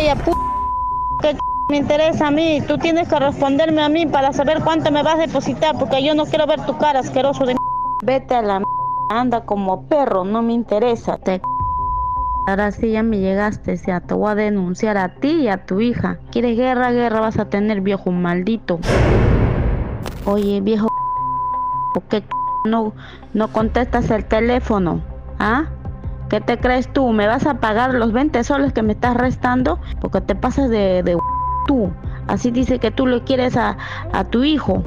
vaya p***, que me interesa a mí. Tú tienes que responderme a mí para saber cuánto me vas a depositar, porque yo no quiero ver tu cara, asqueroso de m***. Vete a la m***, anda como perro, no me interesa. Te ahora sí ya me llegaste, ya te voy a denunciar a ti y a tu hija. ¿Quieres guerra? Guerra vas a tener, viejo maldito. Oye, viejo, ¿por qué no contestas el teléfono? ¿Ah? ¿Qué te crees tú? ¿Me vas a pagar los 20 soles que me estás restando? Porque te pasas de tú. Así dice que tú lo quieres a tu hijo.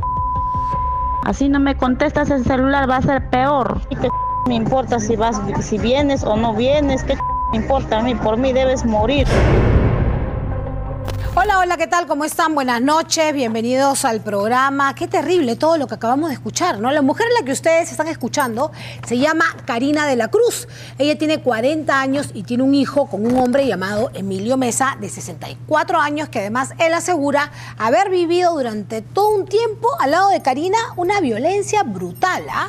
Así no me contestas el celular, va a ser peor. ¿Qué me importa si vienes o no vienes? ¿Qué me importa a mí? Por mí debes morir. Hola, hola, ¿qué tal? ¿Cómo están? Buenas noches, bienvenidos al programa. Qué terrible todo lo que acabamos de escuchar, ¿no? La mujer a la que ustedes están escuchando se llama Karina de la Cruz. Ella tiene 40 años y tiene un hijo con un hombre llamado Emilio Mesa, de 64 años, que además él asegura haber vivido durante todo un tiempo al lado de Karina una violencia brutal, ¿ah?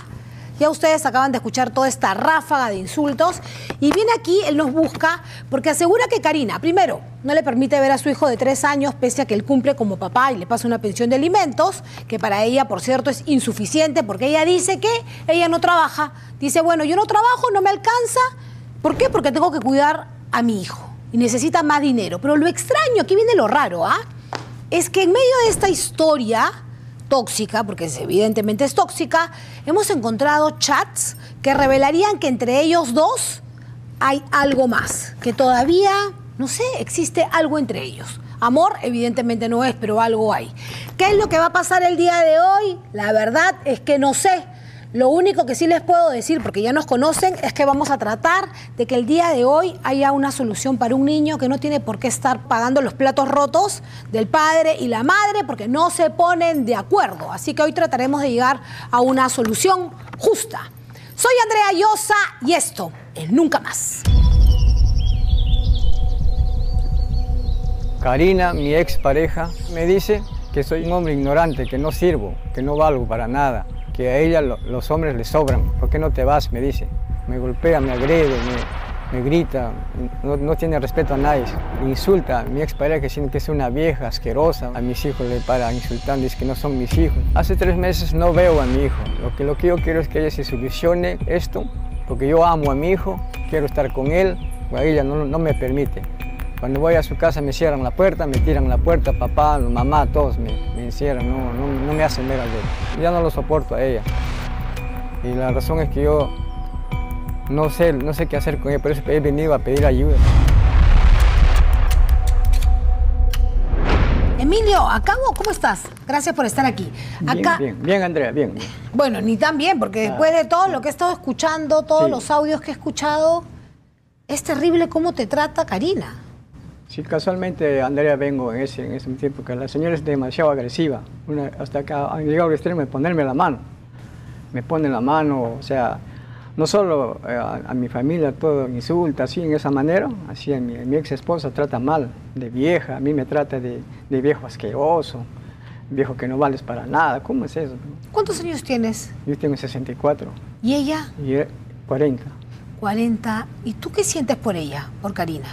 Ya ustedes acaban de escuchar toda esta ráfaga de insultos. Y viene aquí, él nos busca, porque asegura que Karina, primero, no le permite ver a su hijo de 3 años, pese a que él cumple como papá y le pasa una pensión de alimentos, que para ella, por cierto, es insuficiente, porque ella dice que ella no trabaja. Dice, bueno, yo no trabajo, no me alcanza. ¿Por qué? Porque tengo que cuidar a mi hijo y necesita más dinero. Pero lo extraño, aquí viene lo raro, ¿ah? Es que en medio de esta historia tóxica, porque evidentemente es tóxica, hemos encontrado chats que revelarían que entre ellos dos hay algo más, que todavía, no sé, existe algo entre ellos. Amor, evidentemente no es, pero algo hay. ¿Qué es lo que va a pasar el día de hoy? La verdad es que no sé. Lo único que sí les puedo decir, porque ya nos conocen, es que vamos a tratar de que el día de hoy haya una solución para un niño que no tiene por qué estar pagando los platos rotos del padre y la madre porque no se ponen de acuerdo. Así que hoy trataremos de llegar a una solución justa. Soy Andrea Llosa y esto es Nunca Más. Karina, mi expareja, me dice que soy un hombre ignorante, que no sirvo, que no valgo para nada, que a ella los hombres le sobran. ¿Por qué no te vas?, me dice. Me golpea, me agrede, me grita, no tiene respeto a nadie. Me insulta a mi expareja, que siente que es una vieja asquerosa. A mis hijos le para insultando, dice que no son mis hijos. Hace 3 meses no veo a mi hijo. Lo que yo quiero es que ella se solucione esto, porque yo amo a mi hijo, quiero estar con él, a ella no me permite. Cuando voy a su casa me cierran la puerta, me tiran la puerta, papá, mamá, todos me encierran, no me hacen ver a él. Ya no lo soporto a ella. Y la razón es que yo no sé qué hacer con ella, por eso he venido a pedir ayuda. Emilio, acabo, ¿cómo estás? Gracias por estar aquí. Acá... Bien, Andrea, bien. Bueno, ni tan bien, porque después de todo lo que he estado escuchando, todos los audios que he escuchado, es terrible cómo te trata Karina. Sí, casualmente, Andrea, vengo en ese tiempo, que la señora es demasiado agresiva. Hasta acá han llegado al extremo de ponerme la mano. Me ponen la mano, o sea, no solo a mi familia, todo insulta así, en esa manera. Así a mi ex esposa trata mal, de vieja. A mí me trata de viejo asqueroso, viejo que no vales para nada. ¿Cómo es eso? ¿Cuántos años tienes? Yo tengo 64. ¿Y ella? Y 40. 40. ¿Y tú qué sientes por ella, por Karina?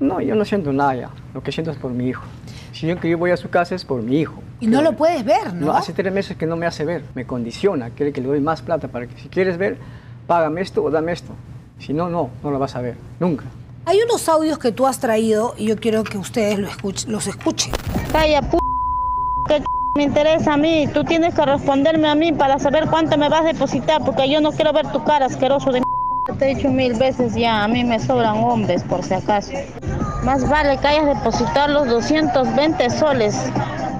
No, yo no siento nada ya. Lo que siento es por mi hijo. Si yo voy a su casa es por mi hijo. Y no lo puedes ver, ¿no? No, hace 3 meses que no me hace ver. Me condiciona, quiere que le doy más plata para que si quieres ver, págame esto o dame esto. Si no, no lo vas a ver. Nunca. Hay unos audios que tú has traído y yo quiero que ustedes los escuchen. Calla, p***, que me interesa a mí. Tú tienes que responderme a mí para saber cuánto me vas a depositar, porque yo no quiero ver tu cara, asqueroso de m***. Te he dicho 1000 veces ya, a mí me sobran hombres, por si acaso. Más vale que hayas depositado los 220 soles,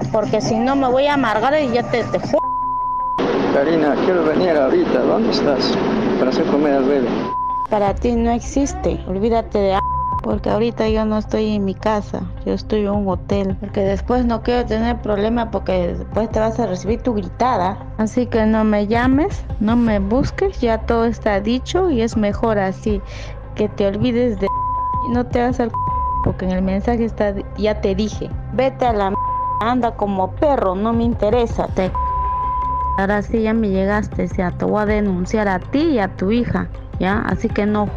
porque si no me voy a amargar y ya te jodo. Karina, quiero venir ahorita, ¿dónde estás? Para hacer comer al bebé. Para ti no existe, olvídate de... Porque ahorita yo no estoy en mi casa, yo estoy en un hotel. Porque después no quiero tener problemas, porque después te vas a recibir tu gritada. Así que no me llames, no me busques, ya todo está dicho y es mejor así. Que te olvides de... y no te vas al... porque en el mensaje está... ya te dije. Vete a la... anda como perro, no me interesa. Te... ahora sí ya me llegaste, ya te voy a denunciar a ti y a tu hija, ¿ya? Así que no...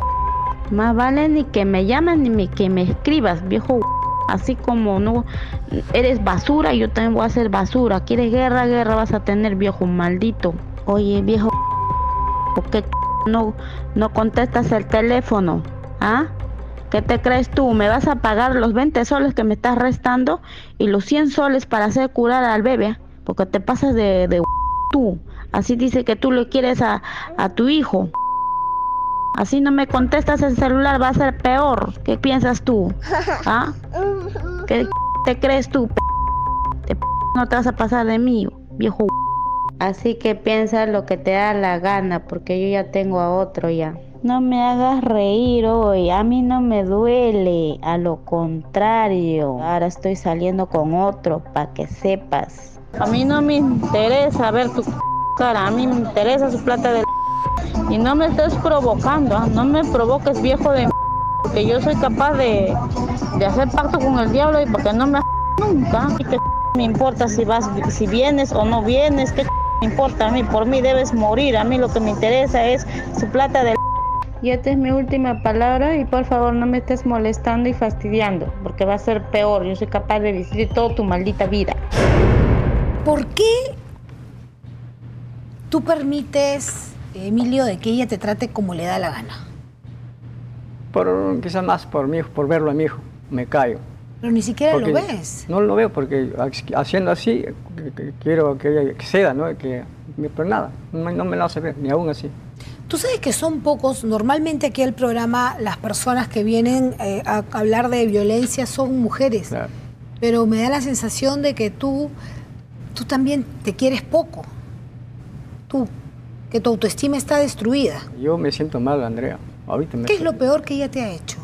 más vale ni que me llames ni que me escribas, viejo. Así como no eres basura, yo también voy a ser basura. ¿Quieres guerra? Guerra vas a tener, viejo maldito. Oye, viejo, ¿por qué no contestas el teléfono? ¿Ah? ¿Qué te crees tú? ¿Me vas a pagar los 20 soles que me estás restando y los 100 soles para hacer curar al bebé? Porque te pasas de tú. Así dice que tú le quieres a tu hijo. Así no me contestas el celular, va a ser peor. ¿Qué piensas tú? ¿Ah? ¿Qué te crees tú? No te vas a pasar de mí, viejo. Así que piensa lo que te da la gana, porque yo ya tengo a otro ya. No me hagas reír hoy, a mí no me duele, a lo contrario. Ahora estoy saliendo con otro, para que sepas. A mí no me interesa ver tu cara, a mí me interesa su plata de... Y no me estés provocando, no me provoques, viejo de... Porque yo soy capaz de hacer pacto con el diablo y porque no me... Nunca. Y que me importa si vienes o no vienes, que me importa a mí. Por mí debes morir, a mí lo que me interesa es su plata de... Y esta es mi última palabra y por favor no me estés molestando y fastidiando, porque va a ser peor. Yo soy capaz de decir toda tu maldita vida. ¿Por qué tú permites, Emilio, de que ella te trate como le da la gana? Quizás más por mi hijo, por verlo a mi hijo, me callo. Pero ni siquiera porque lo ves. No lo veo porque haciendo así quiero que ella exceda, ¿no? Que, pero nada, no me lo hace ver, ni aún así. Tú sabes que son pocos, normalmente aquí al programa las personas que vienen a hablar de violencia son mujeres, claro. Pero me da la sensación de que tú también te quieres poco, que tu autoestima está destruida. Yo me siento mal, Andrea. Ahorita ¿Qué es lo peor que ella te ha hecho?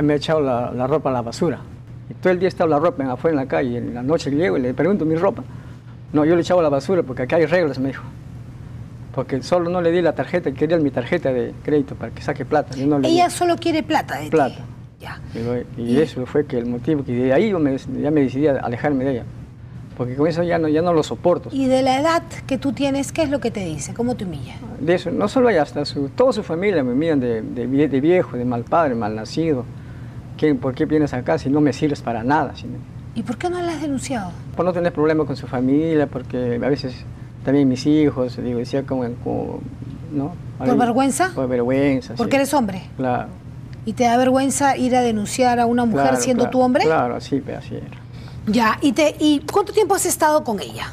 Me ha echado la ropa a la basura. Y todo el día estaba la ropa afuera en la calle, en la noche llego y le pregunto mi ropa. No, yo le echaba a la basura porque acá hay reglas, me dijo. Porque solo no le di la tarjeta, quería mi tarjeta de crédito para que saque plata. Yo no le ella di. Solo quiere plata de plata. Ya. Y eso fue que el motivo, que de ahí yo ya me decidí a alejarme de ella. Porque con eso ya no lo soporto. ¿Y de la edad que tú tienes, qué es lo que te dice? ¿Cómo te humilla? De eso, no solo ella, hasta toda su familia me humillan de viejo, de mal padre, mal nacido. ¿Por qué vienes acá si no me sirves para nada? Si no... ¿Y por qué no la has denunciado? Por no tener problemas con su familia, porque a veces... También mis hijos, digo, decía como ¿no? ¿Por vergüenza? Por vergüenza, porque sí. Eres hombre. Claro. ¿Y te da vergüenza ir a denunciar a una mujer claro, siendo tu hombre? Claro, sí, pero así era. Ya, ¿y cuánto tiempo has estado con ella?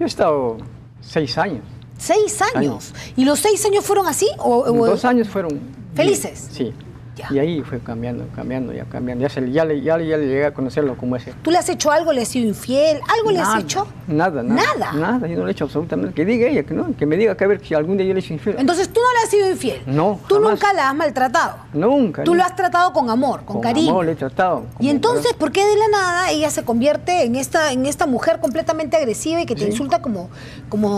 Yo he estado 6 años. ¿6 años? ¿Y los 6 años fueron así? O 2 años fueron... ¿Felices? Sí. Ya. Y ahí fue cambiando. Ya le llegué a conocerlo como ese. ¿Tú le has hecho algo? ¿Le has sido infiel? ¿Algo le has hecho? Nada, yo no le he hecho absolutamente. Que diga ella, que me diga que a ver si algún día yo le he hecho infiel. Entonces tú no le has sido infiel. No. Tú jamás. Nunca la has maltratado. Nunca. Tú lo has tratado con amor, con cariño. Con amor le he tratado. Y entonces, ¿por qué de la nada ella se convierte en esta mujer completamente agresiva y que te insulta como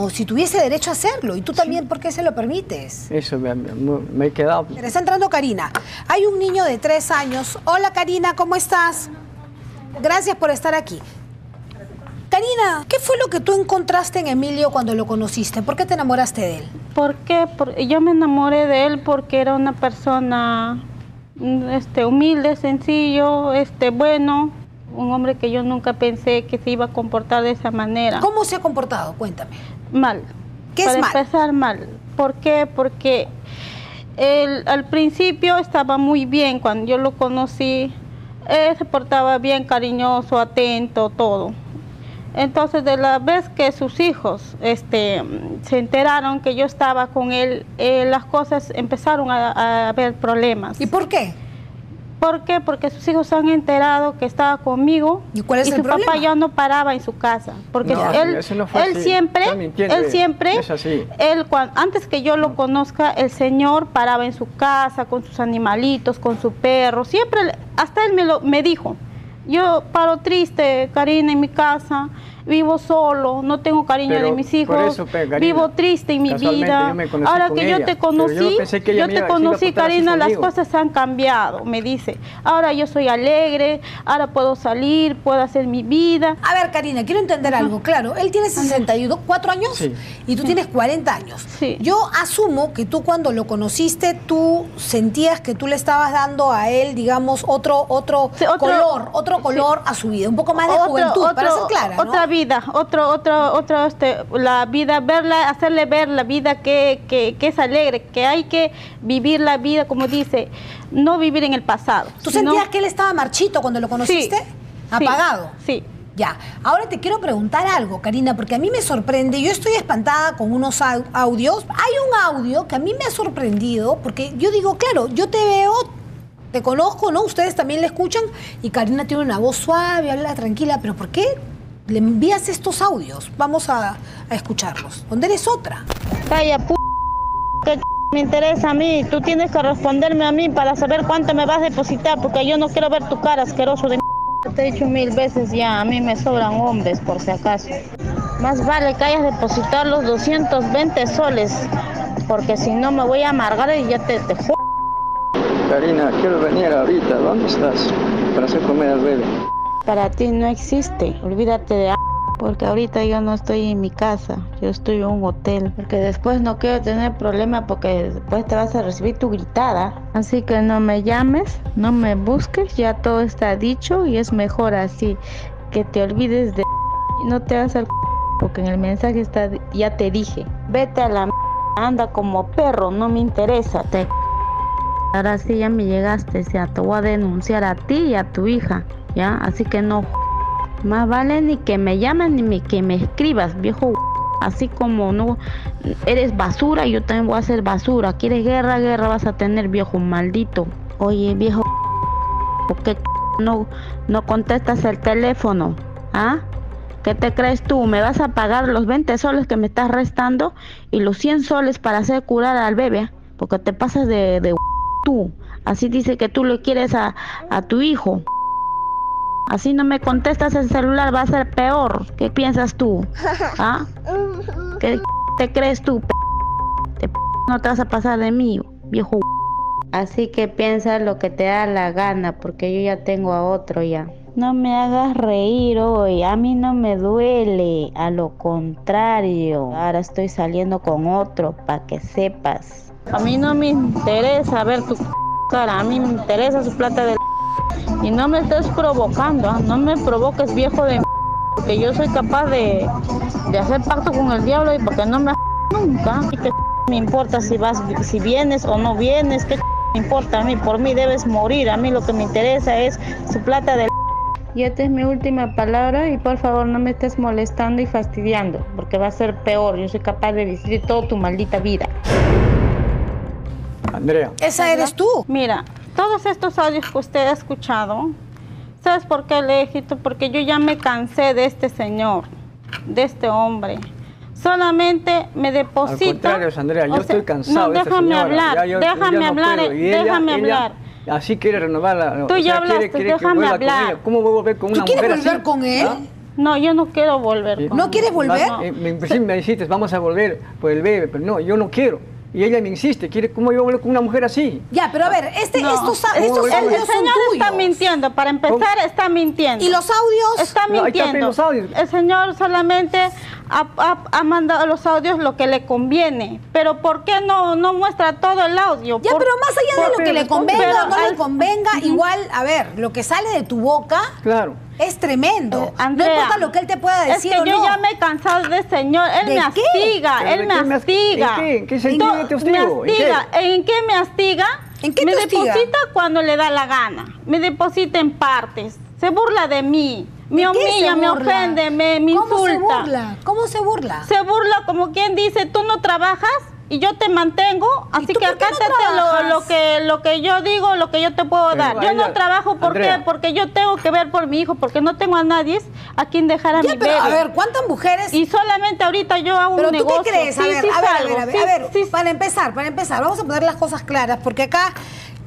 si tuviese derecho a hacerlo? Y tú también, ¿por qué se lo permites? Eso me he quedado. Pero está entrando Karina. Hay un niño de 3 años. Hola, Karina, ¿cómo estás? Gracias por estar aquí. Karina, ¿qué fue lo que tú encontraste en Emilio cuando lo conociste? ¿Por qué te enamoraste de él? ¿Por qué? Yo me enamoré de él porque era una persona humilde, sencillo, bueno. Un hombre que yo nunca pensé que se iba a comportar de esa manera. ¿Cómo se ha comportado? Cuéntame. Mal. ¿Qué es mal? Para empezar, mal. ¿Por qué? Porque... al principio estaba muy bien, cuando yo lo conocí, se portaba bien, cariñoso, atento, todo. Entonces, de la vez que sus hijos se enteraron que yo estaba con él, las cosas empezaron a haber problemas. ¿Y por qué? ¿Por qué? Porque sus hijos se han enterado que estaba conmigo. ¿Y cuál es el problema? Y su papá ya no paraba en su casa. Porque él siempre, antes que yo lo conozca, el señor paraba en su casa con sus animalitos, con su perro. Siempre, hasta él me dijo, yo paro triste, Karina, en mi casa. vivo solo, no tengo cariño de mis hijos, vivo triste en mi vida. Ahora que yo te conocí, Karina, las cosas han cambiado, me dice. Ahora yo soy alegre, ahora puedo salir, puedo hacer mi vida. A ver, Karina, quiero entender algo. Claro, él tiene 64 años y tú tienes 40 años. Sí. Yo asumo que tú cuando lo conociste, tú sentías que tú le estabas dando a él, digamos, otro color a su vida, un poco más de juventud, para ser clara, ¿no? Otra vida, la vida, verla, hacerle ver la vida que es alegre, que hay que vivir la vida, como dice, no vivir en el pasado. ¿Tú sentías que él estaba marchito cuando lo conociste? Sí, apagado. Sí. Ya, ahora te quiero preguntar algo, Karina, porque a mí me sorprende, yo estoy espantada con unos audios, hay un audio que a mí me ha sorprendido, porque yo digo, claro, yo te veo, te conozco, ¿no? Ustedes también la escuchan, y Karina tiene una voz suave, habla tranquila, pero ¿por qué le envías estos audios? Vamos a escucharlos, donde eres otra. Calla, p***, que me interesa a mí, tú tienes que responderme a mí para saber cuánto me vas a depositar, porque yo no quiero ver tu cara, asqueroso de m***. Te he dicho 1000 veces ya, a mí me sobran hombres por si acaso. Más vale que hayas depositar los 220 soles, porque si no me voy a amargar y ya te juro. Karina, quiero venir ahorita, ¿dónde estás? Para hacer comer al bebé. Para ti no existe, olvídate de a... porque ahorita yo no estoy en mi casa, yo estoy en un hotel. Porque después no quiero tener problemas, porque después te vas a recibir tu gritada. Así que no me llames, no me busques, ya todo está dicho y es mejor así. Que te olvides de... no te vas al... porque en el mensaje está... ya te dije. Vete a la... anda como perro, no me interesa. Te... ahora sí ya me llegaste, o sea, te voy a denunciar a ti y a tu hija, ¿ya? Así que no... más vale ni que me llames ni que me escribas, viejo. Así como no eres basura, yo también voy a ser basura. Quieres guerra, guerra vas a tener, viejo maldito. Oye, viejo, ¿por qué no contestas el teléfono? ¿Ah? ¿Qué te crees tú? ¿Me vas a pagar los 20 soles que me estás restando y los 100 soles para hacer curar al bebé? Porque te pasas de tú. Así dice que tú le quieres a tu hijo. Así no me contestas el celular, va a ser peor. ¿Qué piensas tú? ¿Ah? ¿Qué te crees tú? No te vas a pasar de mí, viejo. Así que piensa lo que te da la gana, porque yo ya tengo a otro ya. No me hagas reír hoy, a mí no me duele, a lo contrario. Ahora estoy saliendo con otro, para que sepas. A mí no me interesa ver tu cara, a mí me interesa su plata de... y no me estés provocando, ¿eh? No me provoques, viejo de m***, porque yo soy capaz de hacer pacto con el diablo y porque no me nunca. ¿Y qué me importa si vienes o no vienes? ¿Qué me importa a mí? Por mí debes morir, a mí lo que me interesa es su plata de m***. Y esta es mi última palabra y por favor no me estés molestando y fastidiando, porque va a ser peor, yo soy capaz de decir toda tu maldita vida. Andrea. Esa eres tú. Mira. Todos estos audios que usted ha escuchado, ¿sabes por qué le he escrito? Porque yo ya me cansé de este señor, de este hombre. Solamente me deposita... Al contrario, Andrea, yo estoy cansado de esta señora. No, déjame hablar. Así quiere renovar la... Tú ya hablaste, déjame hablar. ¿Cómo voy a volver con una mujer así? ¿Tú quieres volver con él? No, yo no quiero volver con él. ¿No quieres volver? Me dijiste, vamos a volver por el bebé, pero no, yo no quiero. Y ella me insiste, ¿quiere cómo yo hablo con una mujer así? Ya, pero a ver, estos audios son tuyos. El señor está mintiendo, para empezar está mintiendo. ¿Y los audios? Está mintiendo. No, los audios. El señor solamente ha mandado los audios lo que le conviene. Pero ¿por qué no muestra todo el audio? Ya, pero más allá de lo que le convenga o no le convenga, igual, a ver, lo que sale de tu boca... Claro. Es tremendo, Andrea, no importa lo que él te pueda decir. Es que yo ya me he cansado de este señor. Él me castiga, él me castiga. ¿En qué sentido te hostigo? ¿En qué me castiga? Me deposita cuando le da la gana. Me deposita en partes. Se burla de mí. Me humilla, me ofende, me insulta. ¿Cómo se burla? ¿Cómo se burla? Se burla como quien dice, tú no trabajas y yo te mantengo, así que acátate lo que yo digo, lo que yo te puedo dar. Yo no trabajo, ¿por qué? Porque yo tengo que ver por mi hijo, porque no tengo a nadie a quien dejar a mi bebé. A ver, ¿cuántas mujeres? Y solamente ahorita yo hago un negocio. ¿Pero tú qué crees? A ver, para empezar, vamos a poner las cosas claras, porque acá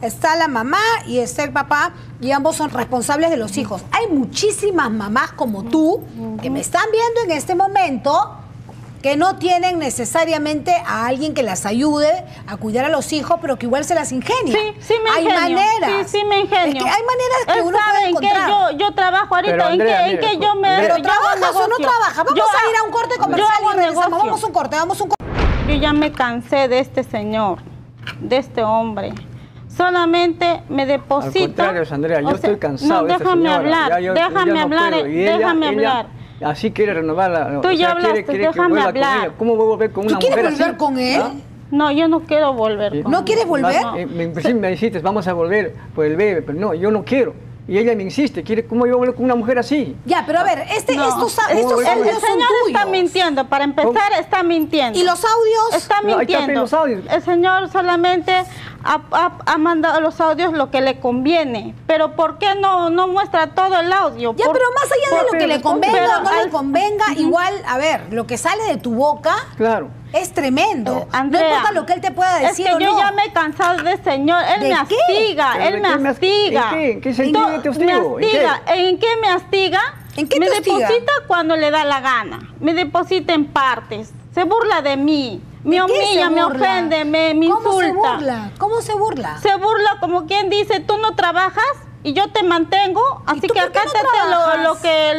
está la mamá y está el papá, y ambos son responsables de los hijos. Hay muchísimas mamás como tú que me están viendo en este momento que no tienen necesariamente a alguien que las ayude a cuidar a los hijos, pero que igual se las ingenia. Sí, sí me ingenio. Hay maneras. Sí, sí me ingenio. Es que hay maneras que uno puede encontrar. Yo trabajo ahorita, pero, Andrea, en que yo me... Pero ¿trabajas o no trabajas? Vamos a ir a un corte comercial y regresamos. Vamos a un corte, vamos a un corte. Yo ya me cansé de este señor, de este hombre. Solamente me deposito... Al contrario, Andrea, yo estoy cansado de este señor. Déjame hablar. Así quiere renovar la... Tú ya hablaste, déjame hablar. ¿Cómo voy a volver con una mujer? ¿Tú quieres volver con él? No, yo no quiero volver con él. ¿No quieres volver? Sí, me dijiste, vamos a volver por el bebé, pero no, yo no quiero. Y ella me insiste, ¿cómo yo vuelvo con una mujer así? Ya, pero a ver, estos audios son tuyos. El señor está mintiendo, para empezar está mintiendo. ¿Y los audios? Está mintiendo. No, los audios. El señor solamente ha mandado los audios lo que le conviene. Pero ¿por qué no muestra todo el audio? Ya, pero más allá de lo que le convenga o no le convenga, igual, a ver, lo que sale de tu boca... Claro. Es tremendo, Andrea, no importa lo que él te pueda decir. Es que yo ya me he cansado de este señor. Él me astiga, él me astiga. ¿En qué sentido te hostiga? ¿En qué me astiga? Me deposita cuando le da la gana. Me deposita en partes. Se burla de mí. Me humilla, me ofende, me insulta. ¿Cómo se burla? ¿Cómo se burla? Se burla como quien dice, tú no trabajas y yo te mantengo, así que acátate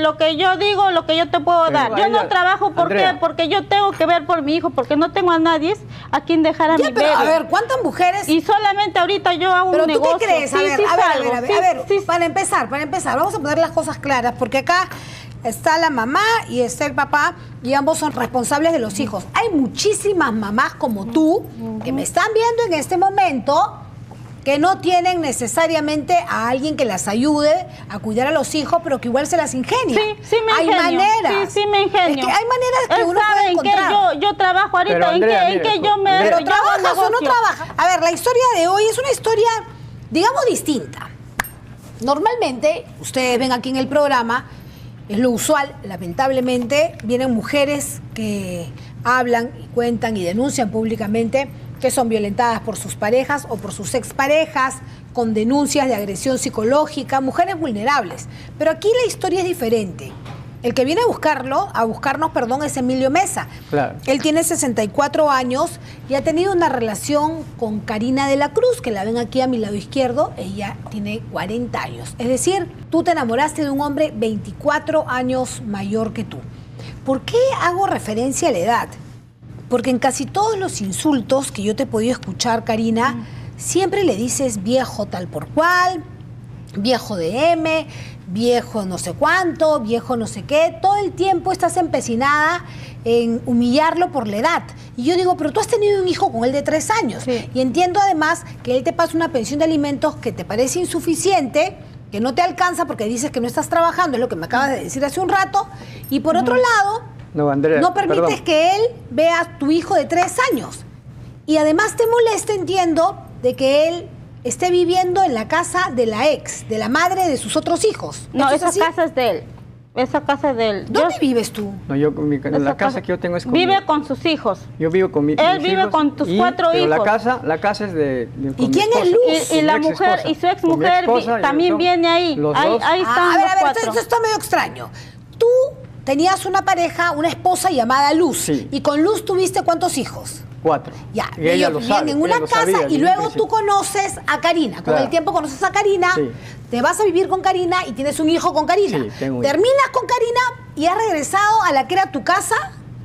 lo que yo digo, lo que yo te puedo dar. Yo no trabajo, ¿por qué? Porque yo tengo que ver por mi hijo, porque no tengo a nadie a quien dejar a mi bebé. A ver, ¿cuántas mujeres? Y solamente ahorita yo hago un negocio. ¿Pero tú qué crees? A ver, para empezar, vamos a poner las cosas claras, porque acá está la mamá y está el papá, y ambos son responsables de los hijos. Hay muchísimas mamás como tú que me están viendo en este momento que no tienen necesariamente a alguien que las ayude a cuidar a los hijos, pero que igual se las ingenia. Sí, sí me ingenio. Hay maneras. Sí, sí me ingenio. Es que hay maneras que uno puede encontrar. Yo trabajo ahorita, pero, Andrea, en que yo me... Pero ¿trabajas o no trabajas? A ver, la historia de hoy es una historia, digamos, distinta. Normalmente, ustedes ven aquí en el programa, es lo usual, lamentablemente, vienen mujeres que hablan y cuentan y denuncian públicamente que son violentadas por sus parejas o por sus exparejas, con denuncias de agresión psicológica, mujeres vulnerables. Pero aquí la historia es diferente. El que viene a buscarnos, es Emilio Mesa. Claro. Él tiene 64 años y ha tenido una relación con Karina de la Cruz, que la ven aquí a mi lado izquierdo. Ella tiene 40 años. Es decir, tú te enamoraste de un hombre 24 años mayor que tú. ¿Por qué hago referencia a la edad? Porque en casi todos los insultos que yo te he podido escuchar, Karina, siempre le dices viejo tal por cual, viejo de M, viejo no sé cuánto, viejo no sé qué. Todo el tiempo estás empecinada en humillarlo por la edad. Y yo digo, pero tú has tenido un hijo con él de 3 años. Sí. Y entiendo además que él te pasa una pensión de alimentos que te parece insuficiente, que no te alcanza porque dices que no estás trabajando, es lo que me acabas de decir hace un rato. Y por otro lado... No, Andrea, no permites que él vea a tu hijo de 3 años. Y además te molesta, entiendo, de que él esté viviendo en la casa de la ex, de la madre de sus otros hijos. No, esa casa es de él. Esa casa es de él. ¿Dónde vives tú? No, la casa que yo tengo es conmigo. Vive con sus hijos. Yo vivo con mis hijos. Él vive con tus 4 hijos. Pero la casa es de ¿Y quién es Luz? Y la mujer y su ex mujer también viene ahí. Ahí están los 4. Esto está medio extraño. Tú tenías una pareja, una esposa llamada Luz. Sí. Y con Luz tuviste ¿cuántos hijos? 4. Ya, y ellos vivían en una casa y luego tú conoces a Karina. Con el tiempo conoces a Karina, te vas a vivir con Karina y tienes un hijo con Karina. Sí, terminas con Karina y has regresado a la que era tu casa,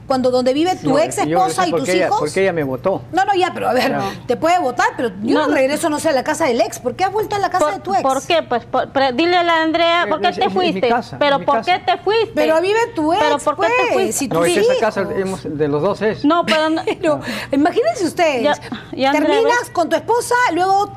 donde vive tu ex esposa y tus hijos. Porque ella me votó. No, ya, pero a ver, te puede votar, pero yo regreso, no sé, a la casa del ex. ¿Por qué has vuelto a la casa de tu ex? ¿Por qué? Pues dile a la Andrea, ¿por qué te fuiste? Pero ¿por qué te fuiste? Pero vive tu ex, pero ¿por qué te fuiste? No, es esa casa de los dos es. No, pero imagínense ustedes, terminas con tu esposa, luego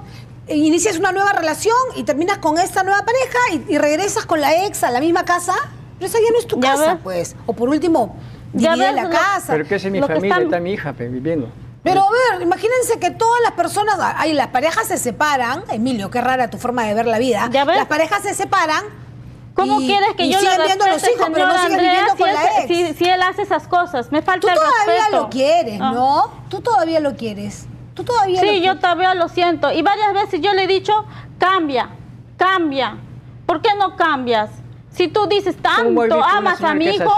inicias una nueva relación y terminas con esta nueva pareja y regresas con la ex a la misma casa. Pero esa ya no es tu casa, pues. O por último... Divide la casa. Pero que es mi familia, está mi hija viviendo. Pero a ver, imagínense que todas las personas, las parejas se separan. Emilio, qué rara tu forma de ver la vida. Las parejas se separan. ¿Cómo quieres que yo le respete a los hijos, pero no siguen viviendo con la ex? Si él hace esas cosas, me falta el respeto. Tú todavía lo quieres, ¿no? Tú todavía lo quieres. Tú todavía... Sí, yo todavía lo siento. Y varias veces yo le he dicho, cambia, cambia. ¿Por qué no cambias? Si tú dices tanto amas a mi hijo,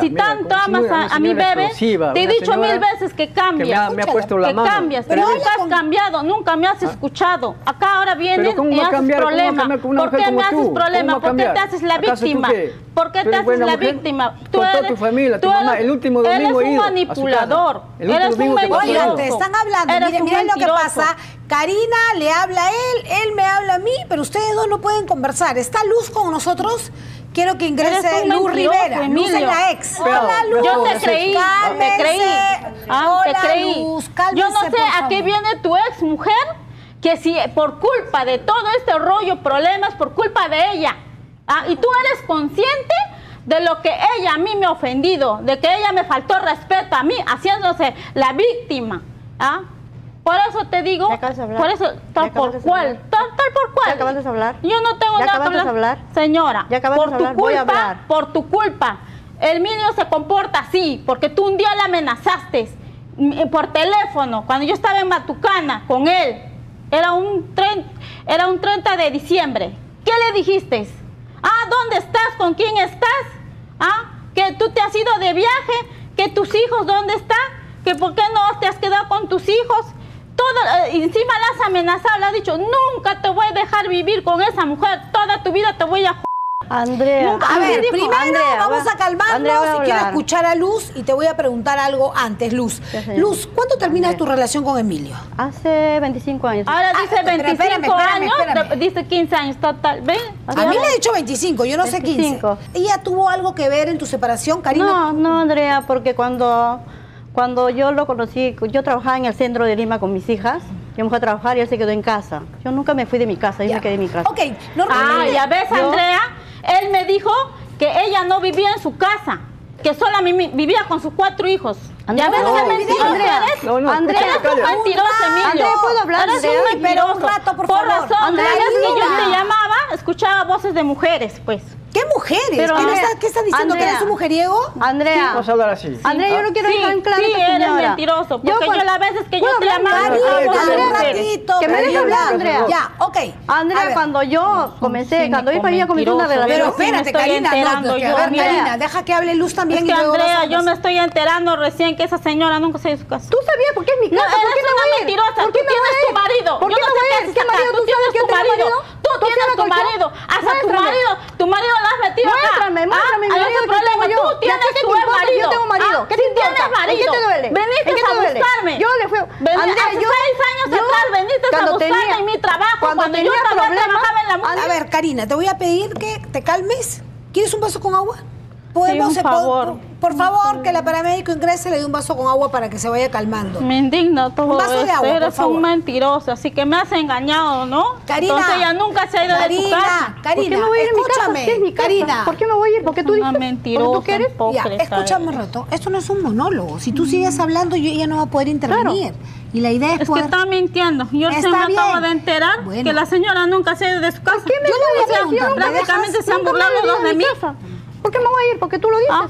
si tanto amas a mi bebé, te he dicho 1000 veces que cambias, que cambias, pero nunca has cambiado, nunca me has escuchado. Acá ahora vienes y haces problema. ¿Por qué me haces problema? ¿Por qué te haces la víctima? ¿Por qué te haces la víctima? Tú eres un manipulador, eres un mentiroso. Te están hablando, miren lo que pasa. Karina le habla a él, él me habla a mí, pero ustedes dos no pueden conversar. ¿Está Luz con nosotros? Quiero que ingrese Luz Rivera, Emilio. Luz es la ex. Pero, hola, Luz. Yo te creí, cálmese. Te creí. Ah, hola, te creí. Luz, cálmese, yo no sé a qué viene tu ex mujer, que si por culpa de todo este rollo, problemas, por culpa de ella. Ah, y tú eres consciente de lo que ella a mí me ha ofendido, de que ella me faltó respeto a mí, haciéndose la víctima. Ah. Por eso te digo, por eso, tal por cual, tal por cual. ¿Ya acabas de hablar? Yo no tengo nada que hablar. Señora, por tu culpa, Emilio se comporta así, porque tú un día le amenazaste por teléfono, cuando yo estaba en Matucana con él, era un 30 de diciembre. ¿Qué le dijiste? Ah, ¿dónde estás? ¿Con quién estás? Ah, que tú te has ido de viaje, que tus hijos, ¿dónde están? Que por qué no te has quedado con tus hijos. Todo, encima la has amenazado, le has dicho, nunca te voy a dejar vivir con esa mujer, toda tu vida te voy a... Andrea, nunca, a ver, primero Andrea, vamos a calmarnos, si quiero escuchar a Luz y te voy a preguntar algo antes, Luz. Luz, ¿cuándo terminas tu relación con Emilio? Hace 25 años. Ahora dice 25 años, dice 15 años total, ¿ven? A mí me ha dicho 25, yo no 25. Sé 15. ¿Ella tuvo algo que ver en tu separación, Karina? No, no, Andrea, porque cuando yo lo conocí, yo trabajaba en el centro de Lima con mis hijas. Yo me fui a trabajar y él se quedó en casa. Yo nunca me fui de mi casa, yo me quedé en mi casa. Ok, normalmente... Ah, ya ves, Andrea, él me dijo que ella no vivía en su casa, que solamente vivía con sus 4 hijos. Andrea, ya ves, no, Andrea, eres un mentiroso, Emilio. Andrea, ¿puedo hablar? Eres un mentiroso. Pero un rato, por favor. Razón, Andrea, es que yo te llamaba, escuchaba voces de mujeres, pues. ¿Qué mujeres? Pero, ¿qué, Andrea, ¿qué está diciendo? Andrea, ¿que eres un mujeriego? Andrea, vamos a hablar así. Andrea, yo no quiero dejar en claro. Sí, eres mentiroso. Porque yo las veces que yo te llamaba, Andrea, ratito. Que me dejes hablar, Andrea. Ya, ok. Andrea, cuando yo comencé, cuando mi familia comenzó una relación... Pero espérate, Karina, no. Karina, deja que hable Luz también. Andrea, yo me estoy enterando recién que esa señora nunca se dio su casa. ¿Tú sabías por qué es mi casa? No, eres una mentirosa. Tú tienes tu marido. ¿Por qué no ves? ¿Qué marido? ¿Tú sabes que yo tengo marido? Tú tienes tu marido. Hasta tu marido lo has metido acá. Muéstrame, muéstrame. Hay otro problema. Tú tienes tu marido. Yo tengo marido. Si tienes marido. ¿En qué te duele? Veniste a buscarme. Yo le fui. Hace 6 años atrás veniste a buscarme en mi trabajo. Cuando yo trabajaba en la música. A ver, Karina, te voy a pedir que te calmes. ¿Quieres un vaso con agua? Podemos, sí, por favor, que la paramédico ingrese, le dé un vaso con agua para que se vaya calmando. Me indigna todo. Un vaso de agua, por favor. Eres un mentiroso, así que me has engañado, ¿no? Karina. Entonces ella nunca se ha ido de tu casa. Karina, escúchame. Karina. ¿Por qué me voy a ir? ¿Por qué tú dices? ¿Por qué eres? Ya, escúchame un rato. Esto no es un monólogo. Si tú sigues hablando, ella no va a poder intervenir. Claro. Y la idea es poder... que está mintiendo. Yo se me acabo de enterar que la señora nunca se ha ido de su casa. Yo le voy a prácticamente se han burlado los de mí. ¿Por qué me voy a ir? Porque tú lo dices. Ah.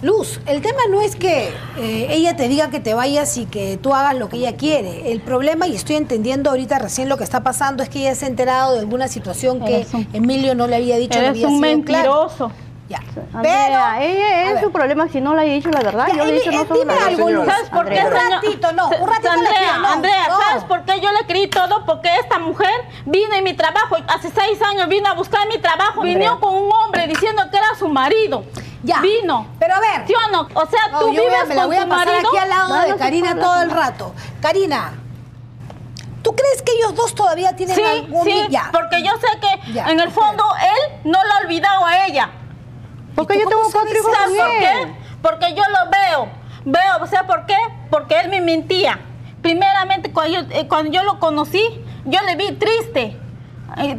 Luz, el tema no es que ella te diga que te vayas y que tú hagas lo que ella quiere. El problema, y estoy entendiendo ahorita recién lo que está pasando, es que ella se ha enterado de alguna situación que Emilio no le había dicho. Eres un mentiroso. Ya. Andrea, pero ella es su problema si no le he dicho la verdad. Ya, yo le he dicho no solo la verdad. ¿Sabes por qué? Un ratito, Andrea, no, Andrea, no. ¿Sabes por qué yo le creí todo? Porque esta mujer vino en mi trabajo, hace 6 años vino a buscar mi trabajo, Andrea. Vino con un hombre diciendo que era su marido. Ya. Vino. Pero a ver. ¿Sí o no? O sea, no, tú vives con tu marido. Me la voy a pasar aquí al lado de Karina todo el rato. Karina, ¿tú crees que ellos dos todavía tienen algún... Sí, ya, porque yo sé que en el fondo él no lo ha olvidado a ella. Porque yo tengo 4 hijos. ¿Sabes por qué? Porque yo lo veo. O sea, ¿por qué? Porque él me mentía. Primeramente, cuando yo lo conocí, yo le vi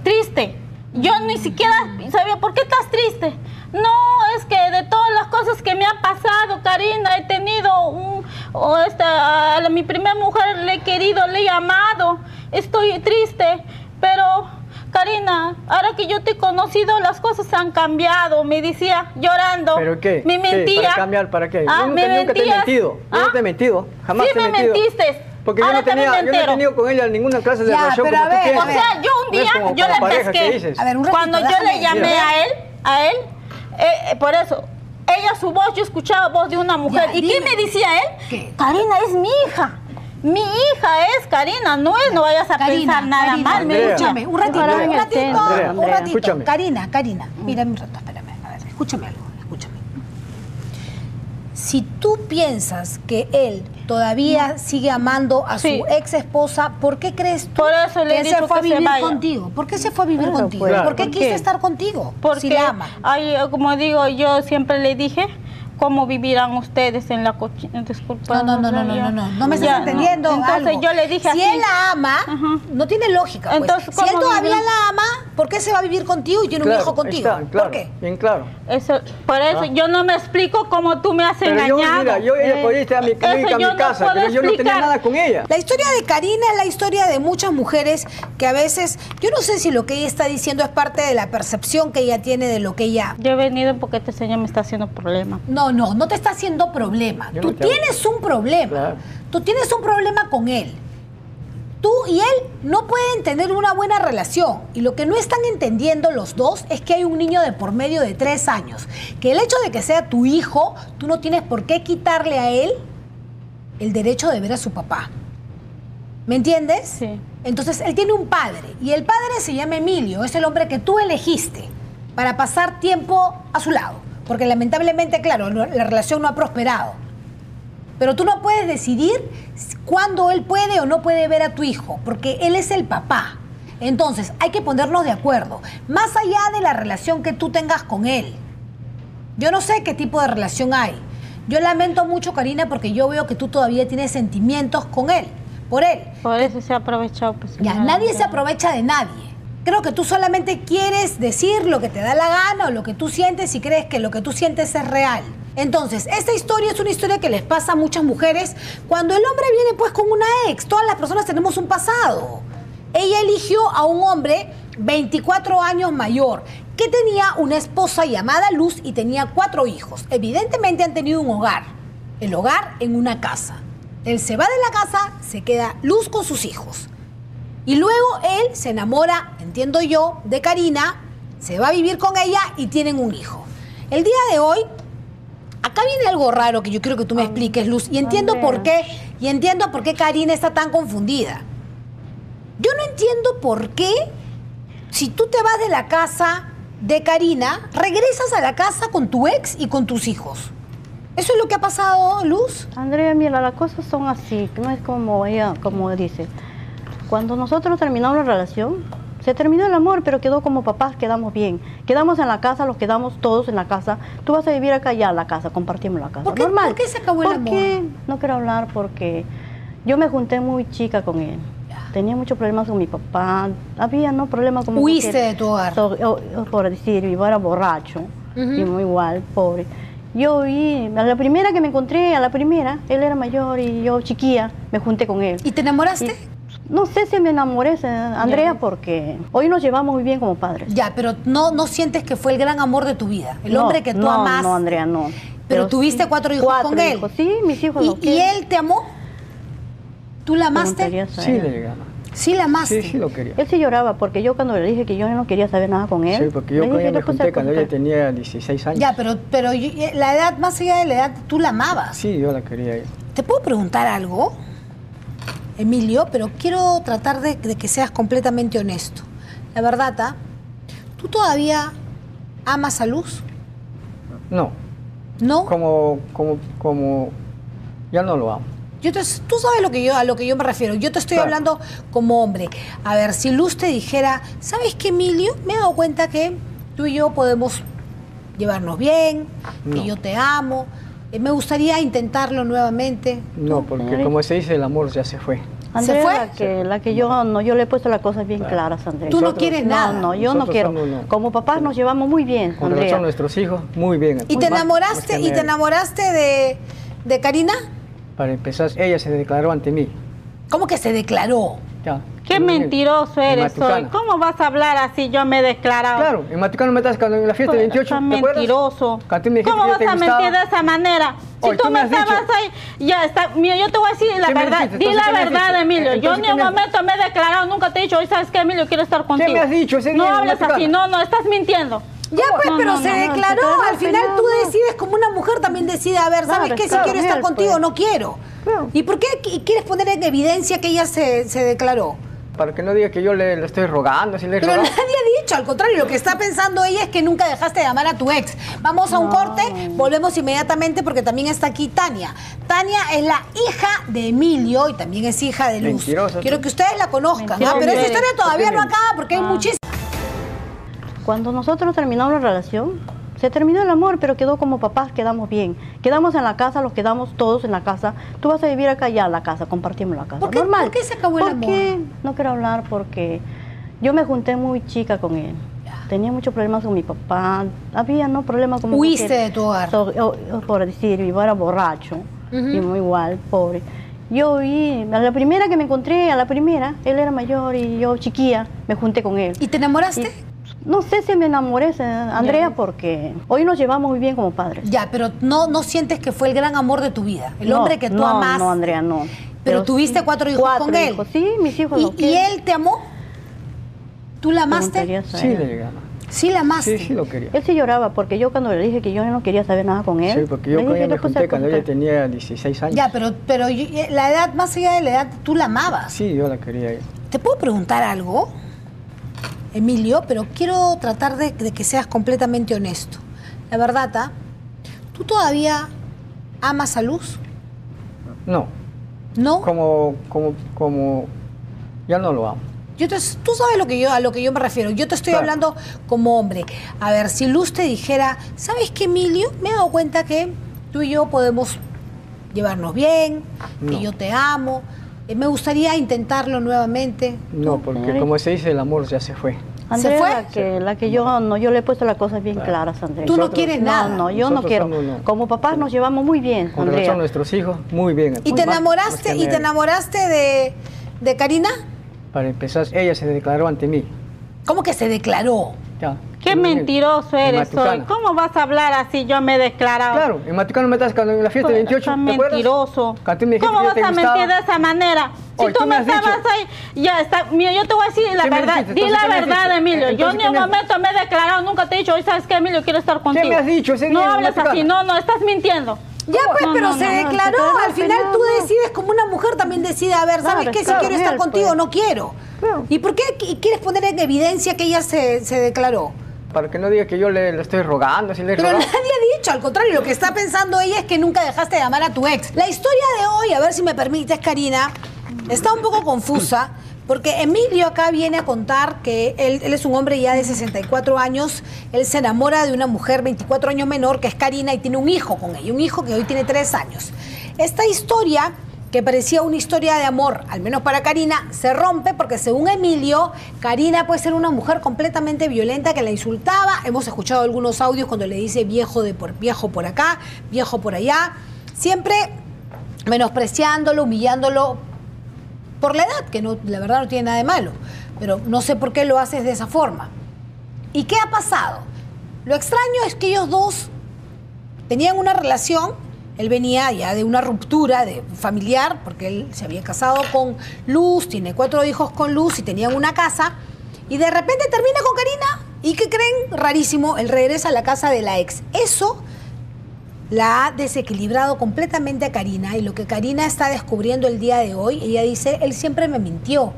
triste. Yo ni siquiera sabía, ¿por qué estás triste? No, es que de todas las cosas que me han pasado, Karina, he tenido a mi primera mujer le he querido, le he amado. Estoy triste, pero... Karina, ahora que yo te he conocido, las cosas han cambiado, me decía llorando. ¿Pero qué? Me mentía. ¿Para cambiar? ¿Para qué? Ah, yo nunca te he mentido. ¿Ah? Yo no te he mentido. Jamás te he mentido. Sí me mentiste. Porque yo no he tenido con ella ninguna clase de relación como tú tienes. O sea, yo un día, como, yo le pesqué. A ver, un ratito, cuando yo le llamé a él, por eso, ella su voz, yo escuchaba voz de una mujer. Ya, ¿y dime, qué me decía él? ¿Qué? Karina es mi hija. Mi hija es Karina, no vayas a pensar nada mal. Escúchame, un ratito. Escúchame. Karina, mira un rato, espérame, a ver, escúchame algo, escúchame. Si tú piensas que él todavía sigue amando a su ex esposa, ¿por qué crees tú que se fue a vivir contigo? ¿Por qué se fue a vivir contigo? ¿Por qué quiso estar contigo? Porque, si la ama. Ay, como digo, yo siempre le dije... ¿Cómo vivirán ustedes en la cochina? Disculpa. No me estás entendiendo. Entonces algo. Yo le dije así. Si él la ama, no tiene lógica. Pues. Entonces, si él todavía la ama, ¿por qué se va a vivir contigo y tiene un hijo contigo? Está, ¿por qué? Bien claro. Por eso yo no me explico cómo tú me has engañado. Yo ella podía estar a mi casa, pero yo no tenía nada con ella. La historia de Karina es la historia de muchas mujeres que a veces, yo no sé si lo que ella está diciendo es parte de la percepción que ella tiene de lo que ella... Yo he venido porque este señor me está haciendo problema. No te está haciendo problema. Tú tienes un problema. Claro. Tú tienes un problema con él. Tú y él no pueden tener una buena relación. Y lo que no están entendiendo los dos es que hay un niño de por medio de 3 años. Que el hecho de que sea tu hijo, tú no tienes por qué quitarle a él el derecho de ver a su papá. ¿Me entiendes? Sí. Entonces, él tiene un padre. Y el padre se llama Emilio. Es el hombre que tú elegiste para pasar tiempo a su lado. Porque lamentablemente, claro, la relación no ha prosperado. Pero tú no puedes decidir cuándo él puede o no puede ver a tu hijo, porque él es el papá. Entonces, hay que ponernos de acuerdo, más allá de la relación que tú tengas con él. Yo no sé qué tipo de relación hay. Yo lamento mucho, Karina, porque yo veo que tú todavía tienes sentimientos con él, por él. Por eso se ha aprovechado. Pues, ya, nadie se aprovecha de nadie. Creo que tú solamente quieres decir lo que te da la gana o lo que tú sientes y crees que lo que tú sientes es real. Entonces, esta historia es una historia que les pasa a muchas mujeres cuando el hombre viene pues con una ex. Todas las personas tenemos un pasado. Ella eligió a un hombre 24 años mayor que tenía una esposa llamada Luz y tenía 4 hijos. Evidentemente han tenido un hogar. El hogar en una casa. Él se va de la casa, se queda Luz con sus hijos. Y luego él se enamora, entiendo yo, de Karina, se va a vivir con ella y tienen un hijo. El día de hoy, acá viene algo raro que yo quiero que tú me expliques, Luz, y entiendo por qué, Karina está tan confundida. Yo no entiendo por qué, si tú te vas de la casa de Karina, regresas a la casa con tu ex y con tus hijos. ¿Eso es lo que ha pasado, Luz? Andrea, mira, las cosas son así, no es como ella, como dice... Cuando nosotros terminamos la relación, se terminó el amor, pero quedó como papás, quedamos bien. Quedamos en la casa, los quedamos todos en la casa. Tú vas a vivir acá, ya en la casa, compartimos la casa. ¿Por qué, normal. ¿Por qué se acabó el amor? Porque no quiero hablar porque yo me junté muy chica con él. Tenía muchos problemas con mi papá, había problemas con mi mujer. ¿Huiste de tu hogar? Por decir, yo era borracho, igual, pobre. Yo vi, a la primera que me encontré, él era mayor y yo chiquilla, me junté con él. ¿Y te enamoraste? No sé si me enamoré, Andrea, porque hoy nos llevamos muy bien como padres. Ya, pero no sientes que fue el gran amor de tu vida, el hombre que tú amás. No, Andrea, no. Pero tuviste sí, 4 hijos con él. Sí, mis hijos. ¿Y él te amó? ¿Tú la amaste? Sí, le amé. ¿Sí la amaste? Sí, sí lo quería. Él sí lloraba, porque yo cuando le dije que yo no quería saber nada con él... Sí, porque yo con ella me junté cuando ella tenía 16 años. Ya, pero la edad, más allá de la edad, ¿tú la amabas? Sí, yo la quería. ¿Te puedo preguntar algo? Emilio, pero quiero tratar de que seas completamente honesto. La verdad, ¿tú todavía amas a Luz? No. ¿No? Como ya no lo amo. Tú sabes a lo que yo me refiero. Yo te estoy hablando como hombre. A ver, si Luz te dijera, ¿sabes qué, Emilio? Me he dado cuenta que tú y yo podemos llevarnos bien, que yo te amo... Me gustaría intentarlo nuevamente. No, porque como se dice, el amor ya se fue. Andrea, ¿se fue? La que yo le he puesto las cosas bien claras, Andrea. Tú no quieres nada. No, yo no quiero. Como papás nos llevamos muy bien, Andrea. Con relación a nuestros hijos, muy bien. ¿Y te enamoraste? ¿Y te enamoraste de Karina? Para empezar, ella se declaró ante mí. ¿Cómo que se declaró? Ya. Qué mentiroso eres hoy. ¿Cómo vas a hablar así? Yo me he declarado. Claro, en Matucana me estás cantando en la fiesta de 28. ¿Te mentiroso? ¿Cómo vas a mentir de esa manera? Si tú me estabas ahí, ya está. Mira, yo te voy a decir la verdad. Di la verdad, Emilio. Yo ni un momento me he declarado, nunca te he dicho, hoy sabes qué, Emilio, quiero estar contigo. ¿Qué me has dicho? No hables así, no, estás mintiendo. Ya pues, pero se declaró. Al final tú decides, como una mujer también decide, a ver, ¿sabes qué? Si quiero estar contigo o no quiero. ¿Y por qué quieres poner en evidencia que ella se declaró? Para que no diga que yo le estoy rogando. Si le he Pero rogado. Nadie ha dicho, al contrario, lo que está pensando ella es que nunca dejaste de amar a tu ex. Vamos a un corte, volvemos inmediatamente porque también está aquí Tania. Tania es la hija de Emilio y también es hija de Luz. Mentiroso. Quiero que ustedes la conozcan, pero esa historia todavía no acaba porque hay muchísimas. Cuando nosotros terminamos la relación, se terminó el amor, pero quedó como papás, quedamos bien. Quedamos en la casa, los quedamos todos en la casa. Tú vas a vivir acá, ya la casa, compartimos la casa. Normal. ¿Por qué se acabó el amor? No quiero hablar porque yo me junté muy chica con él. Tenía muchos problemas con mi papá. Había problemas con mi mujer. ¿Huiste de tu hogar? Por decir, yo era borracho, y muy igual, pobre. Yo vi, a la primera que me encontré, él era mayor y yo chiquilla, me junté con él. ¿Y te enamoraste? No sé si me enamoré, Andrea, porque hoy nos llevamos muy bien como padres. Ya, pero no sientes que fue el gran amor de tu vida, el hombre que tú amas. No, Andrea, no. Pero tuviste sí, 4 hijos con él. Sí, mis hijos. ¿Y él te amó? ¿Tú la amaste? Sí, le llegaba. ¿Sí la amaste? Sí, sí lo quería. Él sí lloraba, porque yo cuando le dije que yo no quería saber nada con él... Sí, porque yo con ella me junté cuando ella tenía 16 años. Ya, pero la edad, más allá de la edad, tú la amabas. Sí, yo la quería. ¿Te puedo preguntar algo, Emilio? Pero quiero tratar de que seas completamente honesto. La verdad, ¿tú todavía amas a Luz? No. ¿No? Como ya no lo amo. Tú sabes a lo que yo me refiero. Yo te estoy hablando como hombre. A ver, si Luz te dijera, ¿sabes qué, Emilio? Me he dado cuenta que tú y yo podemos llevarnos bien, que yo te amo. Me gustaría intentarlo nuevamente. No, porque como se dice, el amor ya se fue. Andrea, ¿se fue? La que yo le he puesto las cosas bien claras, Andrea. Tú no quieres nada. No, yo no quiero. Como papás nos llevamos muy bien, Andrea. Con relación a nuestros hijos, muy bien. ¿Y te enamoraste de Karina? Para empezar, ella se declaró ante mí. ¿Cómo que se declaró? Ya. Qué mentiroso eres hoy. ¿Cómo vas a hablar así? Yo me he declarado. Claro, en Matucana me estás cantando en la fiesta de 28. Mentiroso. ¿Cómo vas a mentir de esa manera? Si tú me estabas ahí, ya está. Mira, yo te voy a decir la verdad. Di la verdad, Emilio. Yo ni un momento me he declarado, nunca te he dicho, hoy sabes qué, Emilio, quiero estar contigo. ¿Qué me has dicho? No hables así, no, estás mintiendo. Ya pues, pero se declaró. Al final tú decides, como una mujer también decide, a ver, ¿sabes qué? Si quiero estar contigo o no quiero. ¿Y por qué quieres poner en evidencia que ella se declaró? Para que no diga que yo le estoy rogando. Si le Pero rogado. Nadie ha dicho, al contrario, lo que está pensando ella es que nunca dejaste de amar a tu ex. La historia de hoy, a ver si me permites, Karina, está un poco confusa, porque Emilio acá viene a contar que él es un hombre ya de 64 años, él se enamora de una mujer 24 años menor, que es Karina, y tiene un hijo con ella, un hijo que hoy tiene 3 años. Esta historia, que parecía una historia de amor, al menos para Karina, se rompe porque, según Emilio, Karina puede ser una mujer completamente violenta que la insultaba. Hemos escuchado algunos audios cuando le dice viejo por acá, viejo por allá, siempre menospreciándolo, humillándolo por la edad, que no, la verdad no tiene nada de malo, pero no sé por qué lo haces de esa forma. ¿Y qué ha pasado? Lo extraño es que ellos dos tenían una relación. Él venía ya de una ruptura familiar, porque él se había casado con Luz, tiene 4 hijos con Luz y tenían una casa. Y de repente termina con Karina. ¿Y qué creen? Rarísimo, él regresa a la casa de la ex. Eso la ha desequilibrado completamente a Karina. Y lo que Karina está descubriendo el día de hoy, ella dice, él siempre me mintió.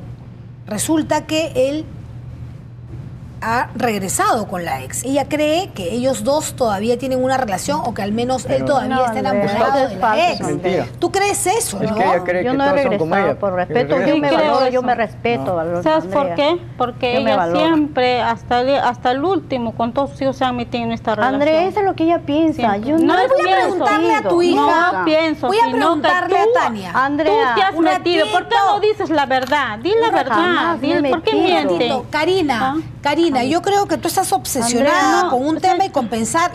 Resulta que él ha regresado con la ex. Ella cree que ellos dos todavía tienen una relación o que al menos él todavía está enamorado de la ex. Mentira. ¿Tú crees eso? Es que ella cree yo que no he regresado por respeto. Yo me respeto. ¿Sabes por qué? Porque ella siempre, hasta el último, con todos sus hijos se han metido en esta relación. Andrea, eso es lo que ella piensa. Yo no voy a preguntarle a tu hija. No pienso. Voy a preguntarle a Tania. Andrea, tú te has metido. ¿Por qué no dices la verdad? Di la verdad. ¿Por qué mientes? Karina, yo creo que tú estás obsesionada, Andrea, con un tema y con pensar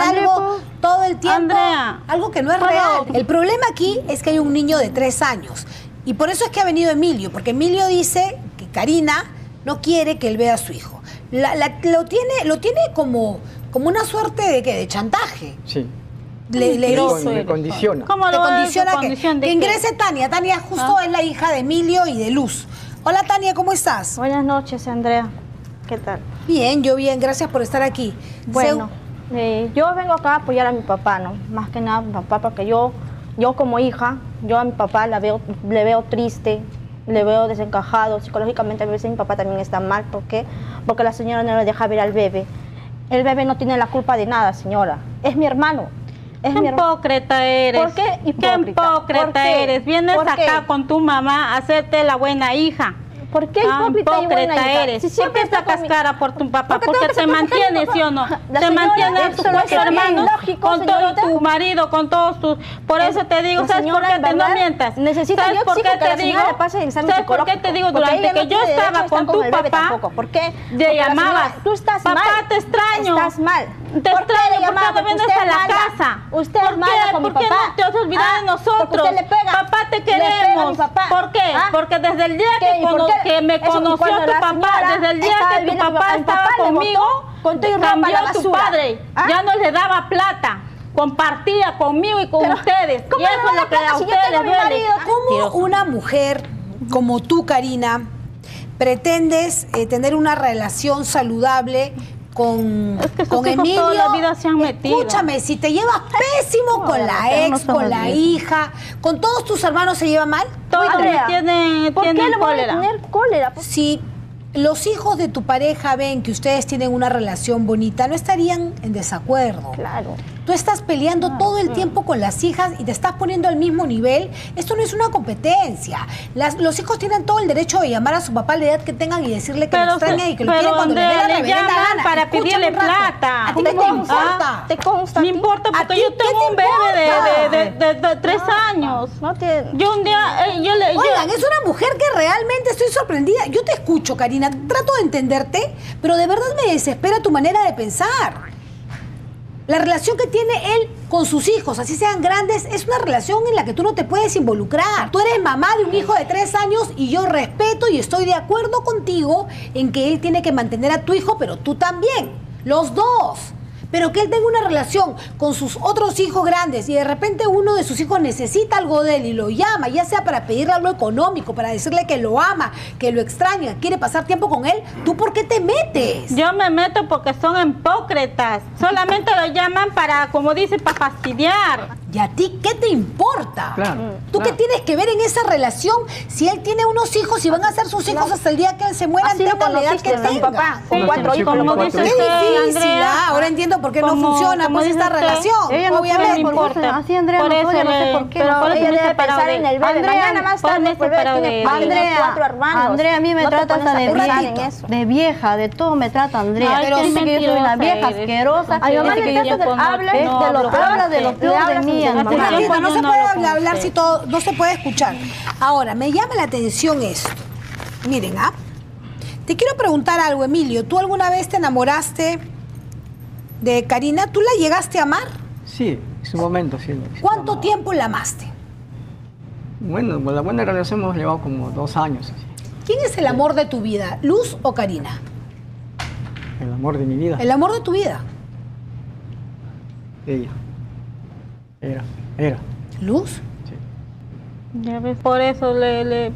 algo todo el tiempo, Andrea, algo que no es real. El problema aquí es que hay un niño de 3 años Y por eso es que ha venido Emilio, porque Emilio dice que Karina no quiere que él vea a su hijo. Lo tiene como una suerte de ¿qué? De chantaje. Sí. Le condiciona. ¿Cómo lo condiciona? Que ingrese Tania. Tania justo es la hija de Emilio y de Luz. Hola, Tania, ¿cómo estás? Buenas noches, Andrea. ¿Qué tal? Bien, yo bien. Gracias por estar aquí. Bueno, yo vengo acá a apoyar a mi papá, ¿no? Más que nada a mi papá, porque yo como hija, yo a mi papá le veo triste, le veo desencajado. Psicológicamente a veces mi papá también está mal. ¿Por qué? Porque la señora no le deja ver al bebé. El bebé no tiene la culpa de nada, señora. Es mi hermano. ¿Qué hipócrita eres? ¿Por qué hipócrita? ¿Qué hipócrita eres? Vienes acá con tu mamá a hacerte la buena hija. ¿Por qué hipócrita eres? Si siempre sacas cara por tu papá, porque te mantienes, ¿sí o no? Te mantienes tus cuatro hermanos, con todo tu marido, con todos tus... Por eso te digo, ¿sabes por qué? Te no mientas. ¿Sabes por qué te digo? ¿Sabes por qué te digo? Durante que yo estaba con tu papá, te llamabas. Tú estás mal. Papá, te extraño. Estás mal. Te extraño, ¿por qué no vienes a la casa? Usted es mala con mi papá. ¿Por qué no te has olvidado de nosotros? Papá, te queremos. ¿Por qué? Porque desde el día que me conoció tu papá, desde el día que tu papá estaba conmigo, cambió tu padre. Ya no le daba plata. Compartía conmigo y con ustedes. Y eso es lo que a ustedes les duele. ¿Cómo una mujer como tú, Karina, pretendes tener una relación saludable con Emilio? Toda la vida se han metido. Escúchame, si te llevas pésimo con la ex, con la hija, con todos tus hermanos se lleva mal. Todos tienen cólera. ¿Por qué lo van a tener cólera? Si los hijos de tu pareja ven que ustedes tienen una relación bonita, no estarían en desacuerdo. Claro. Tú estás peleando todo el tiempo con las hijas y te estás poniendo al mismo nivel. Esto no es una competencia. Los hijos tienen todo el derecho de llamar a su papá a la edad que tengan y decirle que lo extrañan y que lo quieren cuando les dé la reverenda gana. Para pedirle plata. ¿A ti te importa? ¿Te consta? Me importa porque yo tengo un bebé de 3 años. Yo un día... Oigan, es una mujer que realmente estoy sorprendida. Yo te escucho, Karina, trato de entenderte, pero de verdad me desespera tu manera de pensar. La relación que tiene él con sus hijos, así sean grandes, es una relación en la que tú no te puedes involucrar. Tú eres mamá de un hijo de 3 años y yo respeto y estoy de acuerdo contigo en que él tiene que mantener a tu hijo, pero tú también, los dos. Pero que él tenga una relación con sus otros hijos grandes y de repente uno de sus hijos necesita algo de él y lo llama, ya sea para pedirle algo económico, para decirle que lo ama, que lo extraña, quiere pasar tiempo con él, ¿tú por qué te metes? Yo me meto porque son hipócritas. Solamente lo llaman para, como dicen, para fastidiar. ¿Y a ti qué te importa? Claro, ¿tú qué tienes que ver en esa relación si él tiene unos hijos y van a ser sus hijos hasta el día que él se muera? Así lo conociste, que tenga. Papá, con 4 hijos. Es difícil, ahora entiendo por qué no funciona pues esta relación. Obviamente. Así Andrea no sé por qué. Pero ella debe pensar en el bebé. Mañana más tarde tiene 4 hermanos. Andrea, a mí me trata hasta de vieja, de todo me trata Andrea. Pero dice que yo soy una vieja asquerosa. A mi mamá le hablas de los peores de mí. Mamá, no se puede hablar si todo, no se puede escuchar. Ahora, me llama la atención esto. Miren, te quiero preguntar algo, Emilio. ¿Tú alguna vez te enamoraste de Karina? ¿Tú la llegaste a amar? Sí, en su momento, sí. ¿Cuánto tiempo la amaste? Bueno, con la buena relación hemos llevado como 2 años. Así. ¿Quién es el amor de tu vida, Luz o Karina? El amor de mi vida. ¿El amor de tu vida? Ella. Era. ¿Luz? Sí. Ya ves, por eso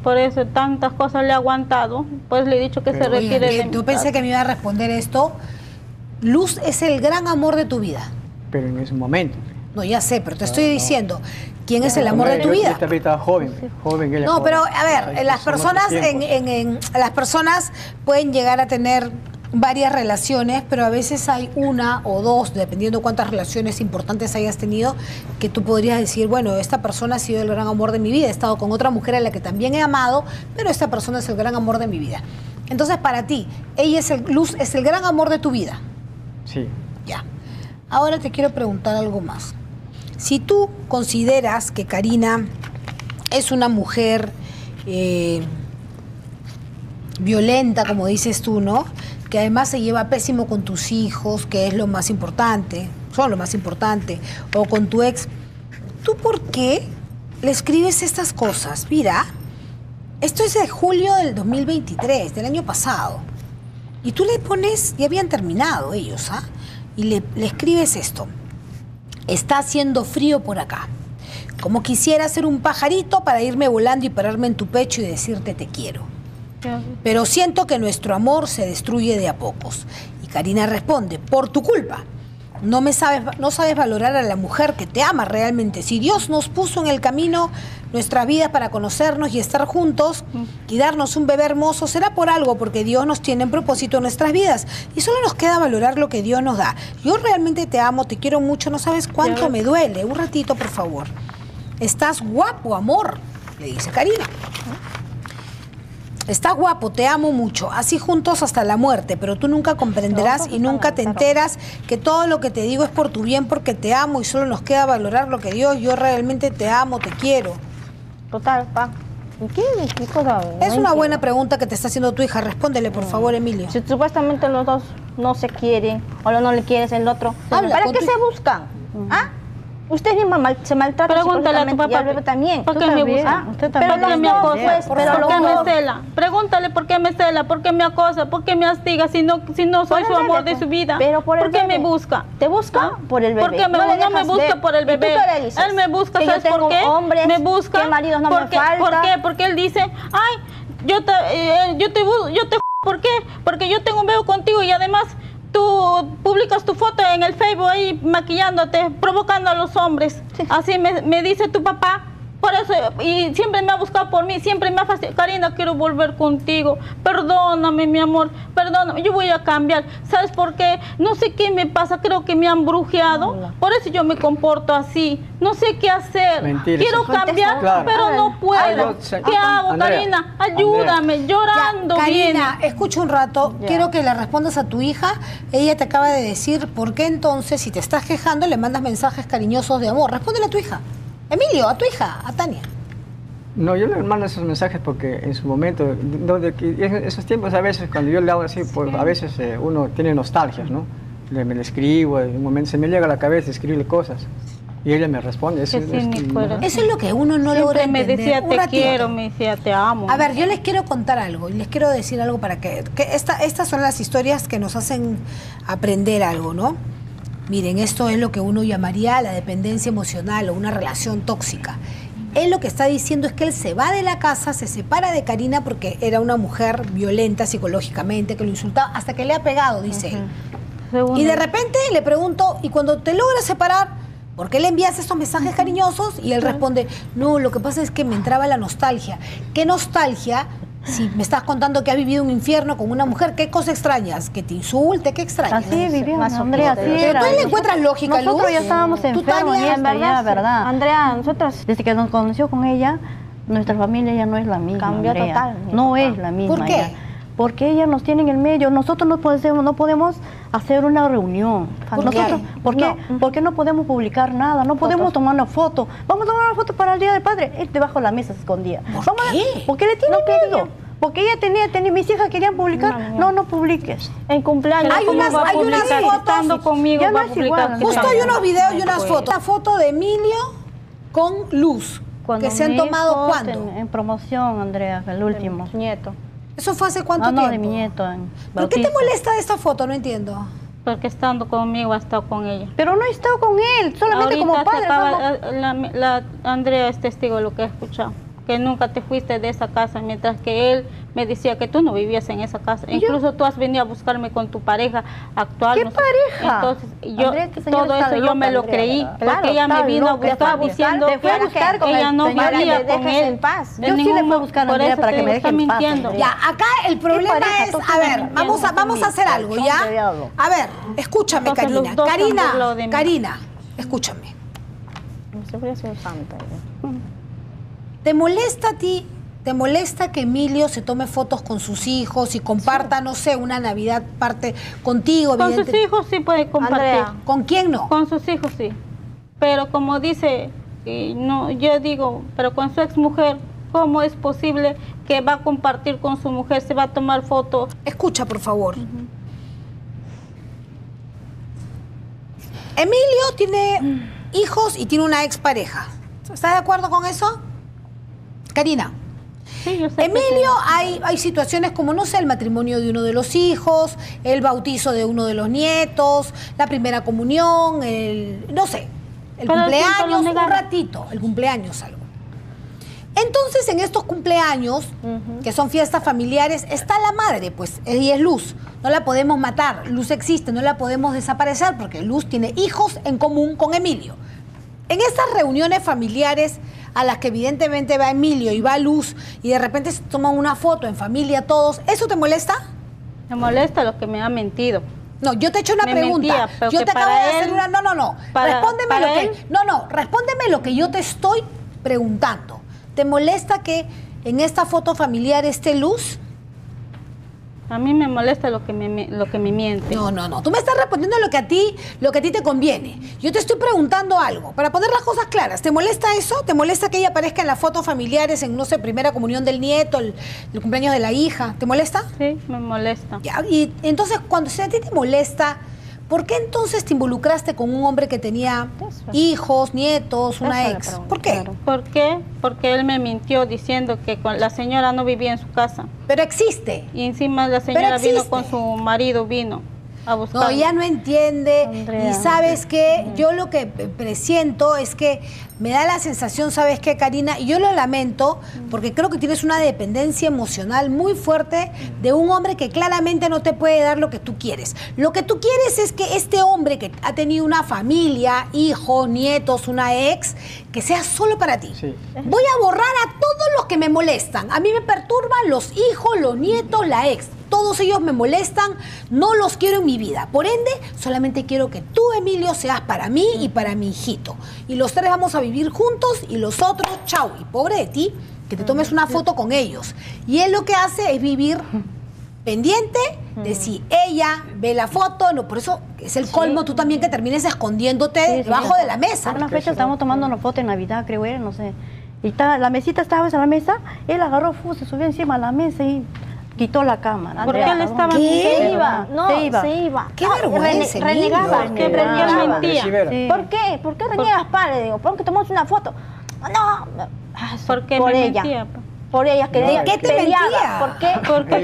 por eso tantas cosas le he aguantado, pues le he dicho que se retire de mi casa. Yo pensé que me iba a responder esto. Luz es el gran amor de tu vida. Pero en ese momento. No, ya sé, pero te estoy diciendo, ¿quién es el amor de tu vida? Yo estaba joven. Ella no, joven. Pero a ver, las personas pueden llegar a tener varias relaciones, pero a veces hay 1 o 2, dependiendo cuántas relaciones importantes hayas tenido, que tú podrías decir, bueno, esta persona ha sido el gran amor de mi vida, he estado con otra mujer a la que también he amado, pero esta persona es el gran amor de mi vida. Entonces, para ti, Luz es el gran amor de tu vida. Sí. Ya. Ahora te quiero preguntar algo más. Si tú consideras que Karina es una mujer violenta, como dices tú, ¿no? Que además se lleva pésimo con tus hijos, que es lo más importante, son lo más importante, o con tu ex. ¿Tú por qué le escribes estas cosas? Mira, Esto es de julio del 2023, del año pasado. Y tú le pones, ya habían terminado ellos, ¿ah? Y le escribes esto. Está haciendo frío por acá. Como quisiera ser un pajarito para irme volando y pararme en tu pecho y decirte te quiero. Pero siento que nuestro amor se destruye de a pocos. Y Karina responde, por tu culpa. No sabes valorar a la mujer que te ama realmente. Si Dios nos puso en el camino nuestra vida para conocernos y estar juntos y darnos un bebé hermoso, será por algo, porque Dios nos tiene en propósito en nuestras vidas. Y solo nos queda valorar lo que Dios nos da. Yo realmente te amo, te quiero mucho, no sabes cuánto me duele. Un ratito, por favor. Estás guapo, amor, le dice Karina. Está guapo, te amo mucho, así juntos hasta la muerte, pero tú nunca comprenderás y nunca te enteras que todo lo que te digo es por tu bien, porque te amo y solo nos queda valorar lo que Dios, yo realmente te amo, te quiero. Total, pa. ¿Qué es una buena pregunta que te está haciendo tu hija? Respóndele, por favor, Emilio. Si supuestamente los dos no se quieren, o no le quieres el otro, ¿para qué se buscan? ¿Ah? Usted misma se maltrata. Pregúntale a tu papá también. ¿Por qué me abusa? Pero no me acosa. ¿Por qué me cela? Pregúntale por qué me cela, por qué me acosa, por qué me astiga si no soy su amor de su vida. ¿Por qué me busca? ¿Te busca? Por el bebé. Porque no me busca por el bebé. Él me busca, ¿sabes por qué? Me busca. ¿Por qué? Porque él dice, ay, yo te ¿por qué? Porque yo tengo un bebé contigo y además tú publicas tu foto en el Facebook ahí maquillándote, provocando a los hombres. Sí. Así me dice tu papá. Por eso, y siempre me ha buscado por mí, siempre me ha fascinado. Karina, quiero volver contigo. Perdóname, mi amor, perdóname. Yo voy a cambiar. ¿Sabes por qué? No sé qué me pasa, creo que me han brujeado. Hola. Por eso yo me comporto así. No sé qué hacer. Mentira. Quiero cambiar, claro, pero no puedo. ¿Qué hago, Andrea? Karina, ayúdame, Andrea. Llorando. Ya, Karina, viene. Escucha un rato. Ya. Quiero que le respondas a tu hija. Ella te acaba de decir por qué entonces, si te estás quejando, le mandas mensajes cariñosos de amor. Respóndele a tu hija. Emilio, a tu hija, a Tania. No, yo le mando esos mensajes porque en su momento, esos tiempos a veces, cuando yo le hago así, pues, a veces uno tiene nostalgias, ¿no? Me le escribo, en un momento se me llega a la cabeza escribirle cosas. Y ella me responde. Eso es lo que uno no logra entender. Me decía te quiero, me decía te amo. A ver, yo les quiero contar algo y les quiero decir algo para que estas son las historias que nos hacen aprender algo, ¿no? Miren, esto es lo que uno llamaría la dependencia emocional o una relación tóxica. Él lo que está diciendo es que él se va de la casa, se separa de Karina porque era una mujer violenta psicológicamente, que lo insultaba hasta que le ha pegado, dice él. Según y de repente le pregunto, ¿y cuando te logras separar, por qué le envías estos mensajes cariñosos? Y él responde, no, lo que pasa es que me entraba la nostalgia. ¿Qué nostalgia? Si me estás contando que has vivido un infierno con una mujer, ¿qué cosa extrañas? Que te insulte, ¿qué extrañas? Así vivimos, Andrea, así era. ¿Tú le encuentras lógica, Luz? Nosotros ya estábamos enfermos, ya, en verdad, ¿verdad? Andrea, nosotros, desde que nos conoció con ella, nuestra familia ya no es la misma. Cambió total. No es la misma. ¿Por qué? Ella. Porque ella nos tiene en el medio. Nosotros no podemos hacer una reunión. Nosotros, ¿Por qué no podemos publicar nada? No podemos tomar una foto. Vamos a tomar una foto para el Día del Padre. Él debajo de la mesa se escondía. ¿Por qué le tiene miedo? Porque ella tenía, mis hijas querían publicar. No publiques. En cumpleaños. Hay unas fotos. Conmigo, ya no es igual. Justo hay unos videos y unas fotos. Una foto de Emilio con Luz. Cuando que se han tomado cuando. En promoción, Andrea, el último. Nieto. ¿Eso fue hace cuánto tiempo? No, de mi nieto. ¿Por qué te molesta de esta foto? No entiendo. Porque estando conmigo ha estado con ella. Pero no he estado con él, solamente ahorita como padre. Andrea es testigo de lo que he escuchado. Que nunca te fuiste de esa casa, mientras que él me decía que tú no vivías en esa casa. Incluso tú has venido a buscarme con tu pareja actual. ¿Qué pareja? Entonces, yo me lo creí, porque ella me vino a buscar diciendo que ella no vivía con él. Yo sí le fui a buscar a Andrea para que me deje en paz. Ya, acá el problema es, a ver, vamos a hacer algo, ¿ya? A ver, escúchame, Karina. Karina, escúchame. Se fue a ser santa. ¿Te molesta que Emilio se tome fotos con sus hijos y comparta, no sé, una Navidad parte contigo? Con sus hijos sí puede compartir. Andrea. ¿Con quién no? Con sus hijos sí. Pero como dice, yo digo, pero con su exmujer, ¿cómo es posible que va a compartir con su mujer, se va a tomar fotos? Escucha, por favor. Emilio tiene hijos y tiene una expareja. ¿Estás de acuerdo con eso? Karina, Sí, yo sé. Emilio, hay situaciones como, no sé, el matrimonio de uno de los hijos, el bautizo de uno de los nietos, la primera comunión, no sé, el cumpleaños, un ratito, el cumpleaños algo. Entonces, en estos cumpleaños, que son fiestas familiares, está la madre, pues, y es Luz. No la podemos matar, Luz existe, no la podemos desaparecer, porque Luz tiene hijos en común con Emilio. En estas reuniones familiares a las que evidentemente va Emilio y va Luz, y de repente se toman una foto en familia todos, ¿eso te molesta? Me molesta lo que me ha mentido. No, yo te he hecho una pregunta. Mentía, yo te acabo de hacer una... No. Respóndeme lo que... Respóndeme lo que yo te estoy preguntando. ¿Te molesta que en esta foto familiar esté Luz? A mí me molesta lo que me miente. No. Tú me estás respondiendo lo que a ti te conviene. Yo te estoy preguntando algo, para poner las cosas claras. ¿Te molesta eso? ¿Te molesta que ella aparezca en las fotos familiares, en, no sé, primera comunión del nieto, el cumpleaños de la hija? ¿Te molesta? Sí, me molesta. Y entonces, cuando a ti te molesta, ¿por qué entonces te involucraste con un hombre que tenía hijos, nietos, una ex? ¿Por qué? ¿Por qué? Porque él me mintió diciendo que la señora no vivía en su casa. Pero existe. Y encima la señora vino con su marido, vino a buscar. No, ya no entiende. Andrea, y ¿sabes qué? Yo lo que presiento es que me da la sensación, ¿sabes qué, Karina? Y yo lo lamento porque creo que tienes una dependencia emocional muy fuerte de un hombre que claramente no te puede dar lo que tú quieres. Lo que tú quieres es que este hombre que ha tenido una familia, hijos, nietos, una ex, que sea solo para ti. Sí. Voy a borrar a todos los que me molestan. A mí me perturban los hijos, los nietos, la ex. Todos ellos me molestan, no los quiero en mi vida. Por ende, solamente quiero que tú, Emilio, seas para mí y para mi hijito. Y los tres vamos a vivir juntos y los otros, chau. Y pobre de ti, que te tomes una foto con ellos. Y él lo que hace es vivir pendiente de si ella ve la foto. No, por eso es el colmo tú también que termines escondiéndote debajo de la mesa. Por una fecha estábamos tomando una foto en Navidad, creo era, no sé. Y la mesita estaba en la mesa, él agarró, se subió encima de la mesa y... quitó la cámara. ¿Por qué él estaba? ¿Qué? Se iba. Qué vergüenza. Renegaba. Porque mentía. ¿Por qué? ¿Por qué reniegas, padre? Digo, ¿por qué tomamos una foto? No. Porque por ella. Mentía. Por ella. Que no, ¿qué te mentía? ¿Por qué? Porque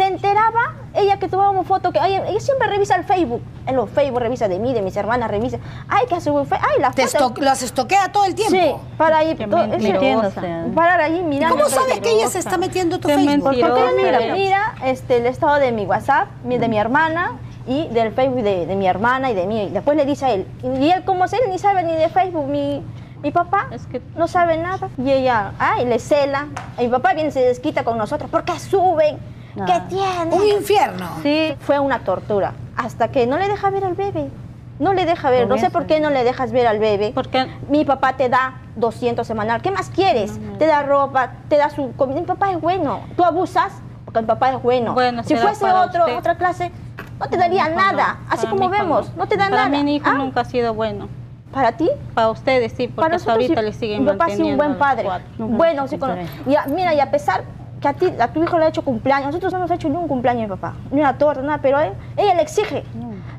se enteraba ella que tomábamos foto. Que ella siempre revisa el Facebook. En los Facebook revisa de mí, de mis hermanas, revisa. Ay, que sube ay, las fotos. Las estoquea todo el tiempo. Sí, para ahí. Para ahí mirando. ¿Cómo sabes que ella se está metiendo tu Facebook? Porque ella mira el estado de mi WhatsApp, de mi hermana y del Facebook de mi hermana y de mí. Después le dice a él. Y él, como él ni sabe ni de Facebook, mi papá no sabe nada. Y ella, le cela. Y mi papá viene y se desquita con nosotros. ¿Por qué suben? No. ¿Qué tiene? Un infierno. Sí. Fue una tortura. Hasta que no le deja ver al bebé. No le deja ver. No sé por qué no le dejas ver al bebé. Porque mi papá te da 200 semanal. ¿Qué más quieres? No. Te da ropa, te da su comida. Mi papá es bueno. Tú abusas porque mi papá es bueno. Si fuese otra clase, no te daría nada. Así como vemos, no te da nada. Para mi hijo nunca ha sido bueno. ¿Para ti? Para ustedes, sí, porque nosotros, ahorita le siguen manteniendo. Mi papá es un buen padre. Bueno, sí, mira, y a pesar que a tu hijo le ha hecho cumpleaños, nosotros no nos ha hecho ni un cumpleaños mi papá, ni una torta, nada, pero ella le exige.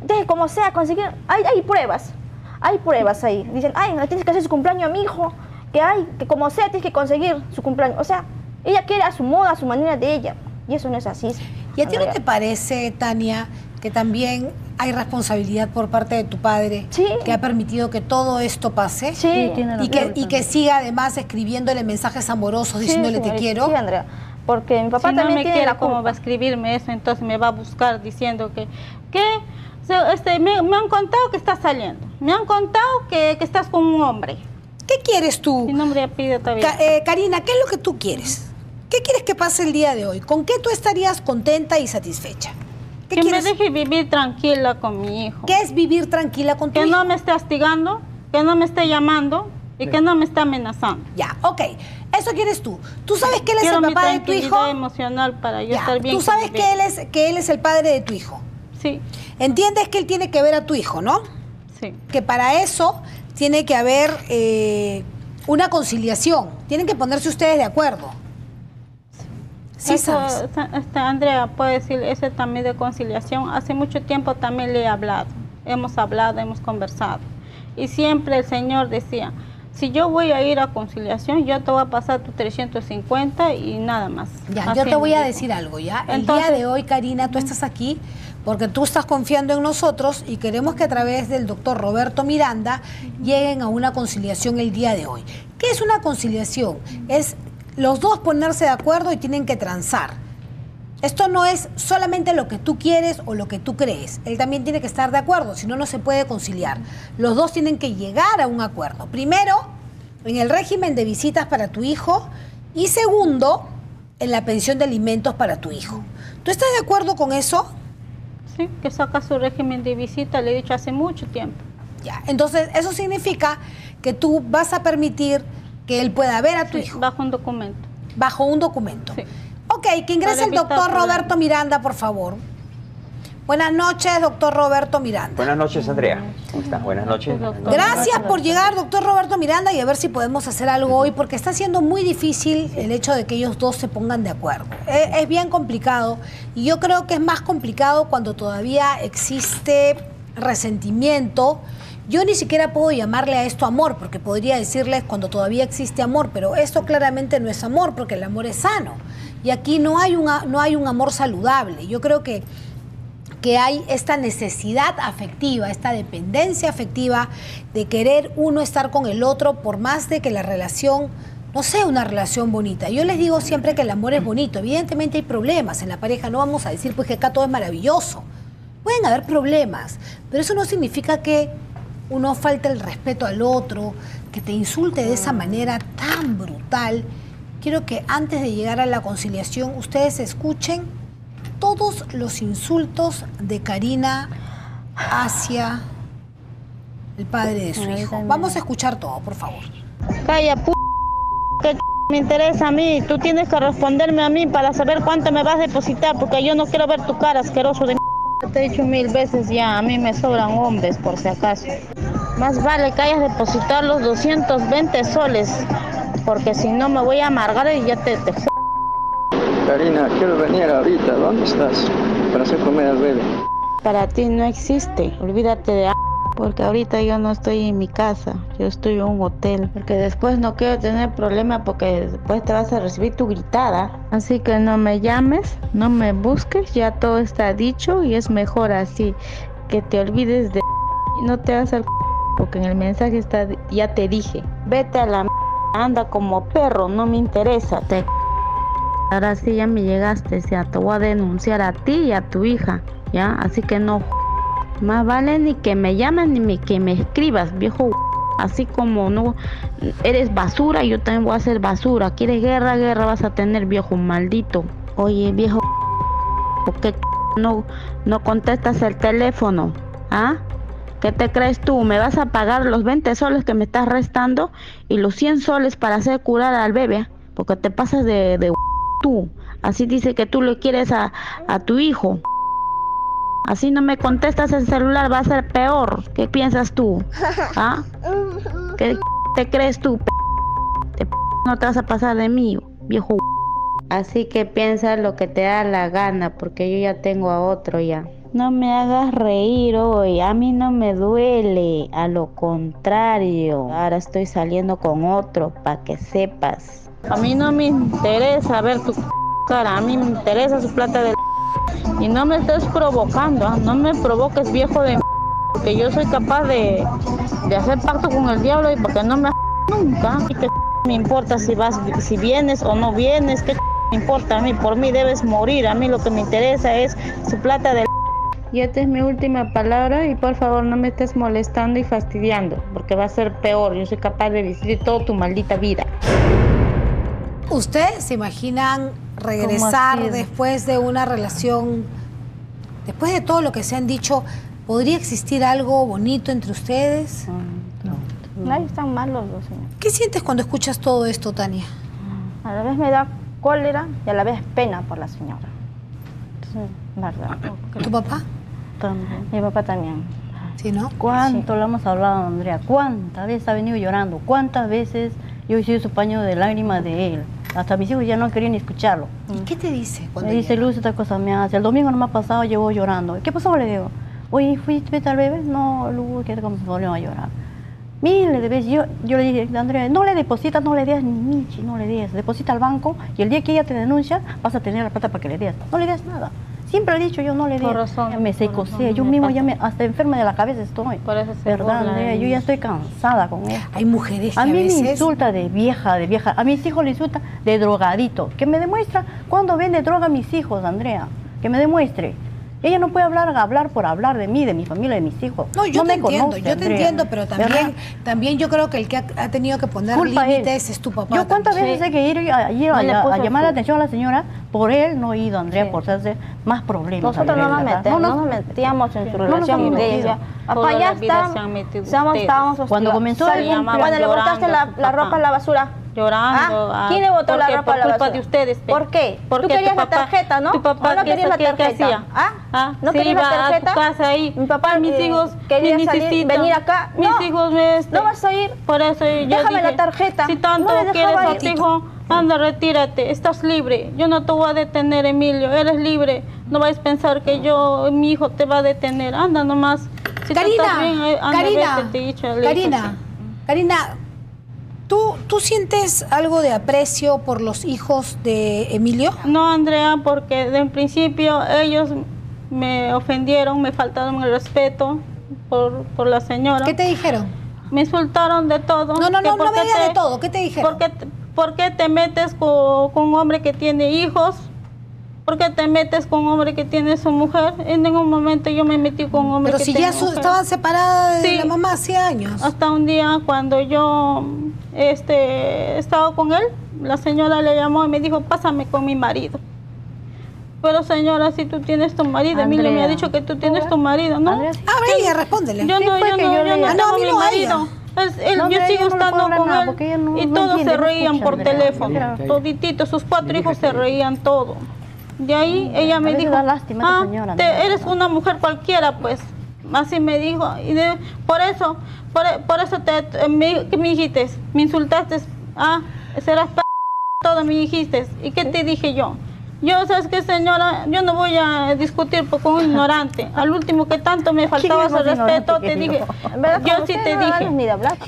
Deje como sea, conseguir... Hay pruebas ahí. Dicen, tienes que hacer su cumpleaños a mi hijo, que como sea, tienes que conseguir su cumpleaños. O sea, ella quiere a su moda, a su manera de ella, y eso no es así. ¿Y a ti no te parece, Tania, que también hay responsabilidad por parte de tu padre que ha permitido que todo esto pase? Sí, y que siga además escribiéndole mensajes amorosos diciéndole te quiero. Sí, Andrea, porque mi papá también tiene la culpa. Si no me quiere, ¿cómo va a escribirme eso? Entonces me va a buscar diciendo que me han contado que estás saliendo, me han contado que estás con un hombre. ¿Qué quieres tú? Mi nombre y apellido todavía. Karina, ¿qué es lo que tú quieres? ¿Qué quieres que pase el día de hoy? ¿Con qué tú estarías contenta y satisfecha? Que me deje vivir tranquila con mi hijo. ¿Qué es vivir tranquila con tu hijo? Que no me esté hostigando, que no me esté llamando y que no me esté amenazando. Ya, ok. Eso quieres tú. ¿Tú sabes que él es el papá de tu hijo? Quiero mi tranquilidad emocional para yo estar bien. ¿Tú sabes que él es el padre de tu hijo? Sí. ¿Entiendes que él tiene que ver a tu hijo, no? Sí. Que para eso tiene que haber una conciliación. Tienen que ponerse ustedes de acuerdo. Sí, Andrea puede decir, ese también de conciliación, hace mucho tiempo también le he hablado, hemos conversado y siempre el Señor decía, si yo voy a ir a conciliación, yo te voy a pasar tus 350 y nada más. Ya, yo te voy a decir algo, ¿ya? Entonces, el día de hoy, Karina, tú estás aquí porque tú estás confiando en nosotros y queremos que a través del doctor Roberto Miranda lleguen a una conciliación el día de hoy. ¿Qué es una conciliación? Es los dos ponerse de acuerdo y tienen que transar. Esto no es solamente lo que tú quieres o lo que tú crees. Él también tiene que estar de acuerdo, si no, no se puede conciliar. Los dos tienen que llegar a un acuerdo. Primero, en el régimen de visitas para tu hijo y segundo, en la pensión de alimentos para tu hijo. ¿Tú estás de acuerdo con eso? Sí, que saca su régimen de visita, le he dicho hace mucho tiempo. Ya, entonces eso significa que tú vas a permitir que él pueda ver a tu hijo. Bajo un documento. Bajo un documento. Sí. Ok, que ingrese el doctor Roberto Miranda, por favor. Buenas noches, doctor Roberto Miranda. Buenas noches, Andrea. ¿Cómo estás? Buenas noches. Gracias por llegar, doctor Roberto Miranda, y a ver si podemos hacer algo hoy, porque está siendo muy difícil el hecho de que ellos dos se pongan de acuerdo. Es bien complicado, y yo creo que es más complicado cuando todavía existe resentimiento. Yo ni siquiera puedo llamarle a esto amor, porque podría decirles cuando todavía existe amor, pero esto claramente no es amor, porque el amor es sano. Y aquí no hay un amor saludable. Yo creo que hay esta necesidad afectiva, esta dependencia afectiva de querer uno estar con el otro por más de que la relación no sea una relación bonita. Yo les digo siempre que el amor es bonito. Evidentemente hay problemas en la pareja. No vamos a decir pues que acá todo es maravilloso. Pueden haber problemas, pero eso no significa que uno falte el respeto al otro, que te insulte de esa manera tan brutal. Quiero que antes de llegar a la conciliación ustedes escuchen todos los insultos de Karina hacia el padre de su hijo. Vamos a escuchar todo, por favor. Calla, p***, que me interesa a mí. Tú tienes que responderme a mí para saber cuánto me vas a depositar, porque yo no quiero ver tu cara, asqueroso de m***. Te he dicho 1000 veces ya, a mí me sobran hombres, por si acaso. Más vale que hayas depositado los 220 soles, porque si no me voy a amargar y ya te jodas. Karina, quiero venir ahorita. ¿Dónde estás? Para hacer comer al bebé. Para ti no existe. Olvídate de... porque ahorita yo no estoy en mi casa. Yo estoy en un hotel. Porque después no quiero tener problema, porque después te vas a recibir tu gritada. Así que no me llames, no me busques. Ya todo está dicho y es mejor así. Que te olvides de... y no te vas al... porque en el mensaje está... ya te dije. Vete a la... anda como perro, no me interesa. Te... ahora sí ya me llegaste, ya te voy a denunciar a ti y a tu hija, ¿ya? Así que no, más vale ni que me llames ni que me escribas, viejo. Así como no eres basura, yo también voy a ser basura. ¿Quieres guerra? Guerra vas a tener, viejo maldito. Oye, viejo, ¿por qué no contestas el teléfono? ¿Ah? ¿Qué te crees tú? ¿Me vas a pagar los 20 soles que me estás restando y los 100 soles para hacer curar al bebé? Porque te pasas de tú. Así dice que tú lo quieres a tu hijo. Así no me contestas el celular, va a ser peor. ¿Qué piensas tú? ¿Ah? ¿Qué te crees tú? No te vas a pasar de mí, viejo. Así que piensa lo que te da la gana, porque yo ya tengo a otro ya. No me hagas reír hoy, a mí no me duele, a lo contrario. Ahora estoy saliendo con otro, para que sepas. A mí no me interesa ver tu cara, a mí me interesa su plata de... y no me estés provocando, no me provoques, viejo de... porque yo soy capaz de hacer pacto con el diablo y porque no me... nunca. Y que me importa si vienes o no vienes, que me importa a mí, por mí debes morir, a mí lo que me interesa es su plata de... y esta es mi última palabra y por favor no me estés molestando y fastidiando, porque va a ser peor. Yo soy capaz de decir toda tu maldita vida. ¿Ustedes se imaginan regresar después de una relación, después de todo lo que se han dicho? ¿Podría existir algo bonito entre ustedes? No. Ahí están mal los dos, señor. ¿Qué sientes cuando escuchas todo esto, Tania? A la vez me da cólera y a la vez pena por la señora. Entonces, verdad. ¿Tu papá? También. Mi papá también. ¿Sí, no? ¿Cuánto sí. Lo hemos hablado, Andrea? ¿Cuántas veces ha venido llorando? ¿Cuántas veces yo he sido su paño de lágrimas de él? Hasta mis hijos ya no querían escucharlo. ¿Y qué te dice? Me dice, Luz, esta cosa me hace. El domingo no me ha pasado, llegó llorando. ¿Qué pasó? Le digo, oye, ¿fuiste al bebé? No, Luz, que te comenzó a llorar. miles de veces. Yo le dije a Andrea, no le depositas, no le des ni michi, no le des, deposita al banco y el día que ella te denuncia vas a tener la plata para que le des, no le des nada. Siempre he dicho yo, no le des. Ya me secosé, yo mismo ya me, hasta enferma de la cabeza estoy. Por eso se ¿verdad, Andrea? Yo ya estoy cansada con esto. Hay mujeres que a mí veces... me insulta de vieja, de vieja. A mis hijos les insulta de drogadito. Que me demuestra cuando vende droga a mis hijos, Andrea. Que me demuestre. Ella no puede hablar por hablar de mí, de mi familia, de mis hijos. No, yo no te entiendo, conoce, yo Andrea, te entiendo, pero también yo creo que el que ha tenido que poner límites es tu papá. Yo cuántas veces hay que ir a llamar la atención a la señora, por él no he ido, Andrea, por hacerse más problemas. Nosotros Andrea, no nos metíamos en su relación de ella. Papá, ya estábamos cuando comenzó el cumpleaños, cuando le botaste la ropa a la basura. Llorando. ¿Ah? ¿Quién le botó la ropa a la basura? Por culpa de ustedes. ¿Por qué? Porque tú querías la tarjeta, ¿no? Tu papá no quería la tarjeta. ¿Ah? ¿No querías la tarjeta? A tu casa ahí. Mi papá, mis hijos, querían venir acá. Mis hijos, no vas a ir. Por eso yo dije, déjame la tarjeta. Si tanto quieres a tu hijo, anda, retírate. Estás libre. Yo no te voy a detener, Emilio. Eres libre. No vais a pensar que yo, mi hijo, te va a detener. Anda nomás. Karina. ¿Tú sientes algo de aprecio por los hijos de Emilio? No, Andrea, porque desde el principio ellos me ofendieron, me faltaron el respeto por la señora. ¿Qué te dijeron? Me insultaron de todo. No me digas de todo. ¿Qué te dijeron? ¿Por qué te metes con un hombre que tiene hijos? ¿Por qué te metes con un hombre que tiene su mujer? En ningún momento yo me metí con un hombre que tiene mujer. Pero si ya estaban separadas de la mamá hace años. Hasta un día cuando yo... estaba con él, la señora le llamó y me dijo, pásame con mi marido. Pero señora, si tú tienes tu marido, Emilio me ha dicho que tú tienes tu marido, ¿no? Andrea, sí. A ver, ella, respóndele. Yo no tengo mi marido. Yo sigo estando con él y todos se reían por teléfono, todititos, sus cuatro hijos se reían todo. De ahí ella me dijo, eres una mujer cualquiera, pues. Así me dijo, y por eso me dijiste, me insultaste, serás todo, me dijiste. ¿Y qué te dije yo? Yo, ¿sabes qué, señora? Yo no voy a discutir con un ignorante. Al último que tanto me faltaba el respeto, te dije, yo sí te dije.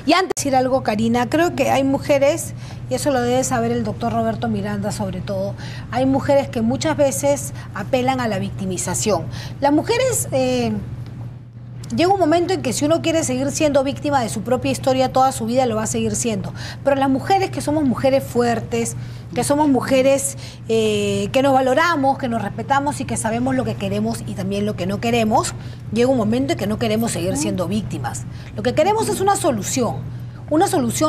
Y antes de decir algo, Karina, creo que hay mujeres, y eso lo debe saber el doctor Roberto Miranda sobre todo, hay mujeres que muchas veces apelan a la victimización. Las mujeres... llega un momento en que si uno quiere seguir siendo víctima de su propia historia toda su vida, lo va a seguir siendo. Pero las mujeres que somos mujeres fuertes, que somos mujeres que nos valoramos, que nos respetamos y que sabemos lo que queremos y también lo que no queremos, llega un momento en que no queremos seguir siendo víctimas. Lo que queremos es una solución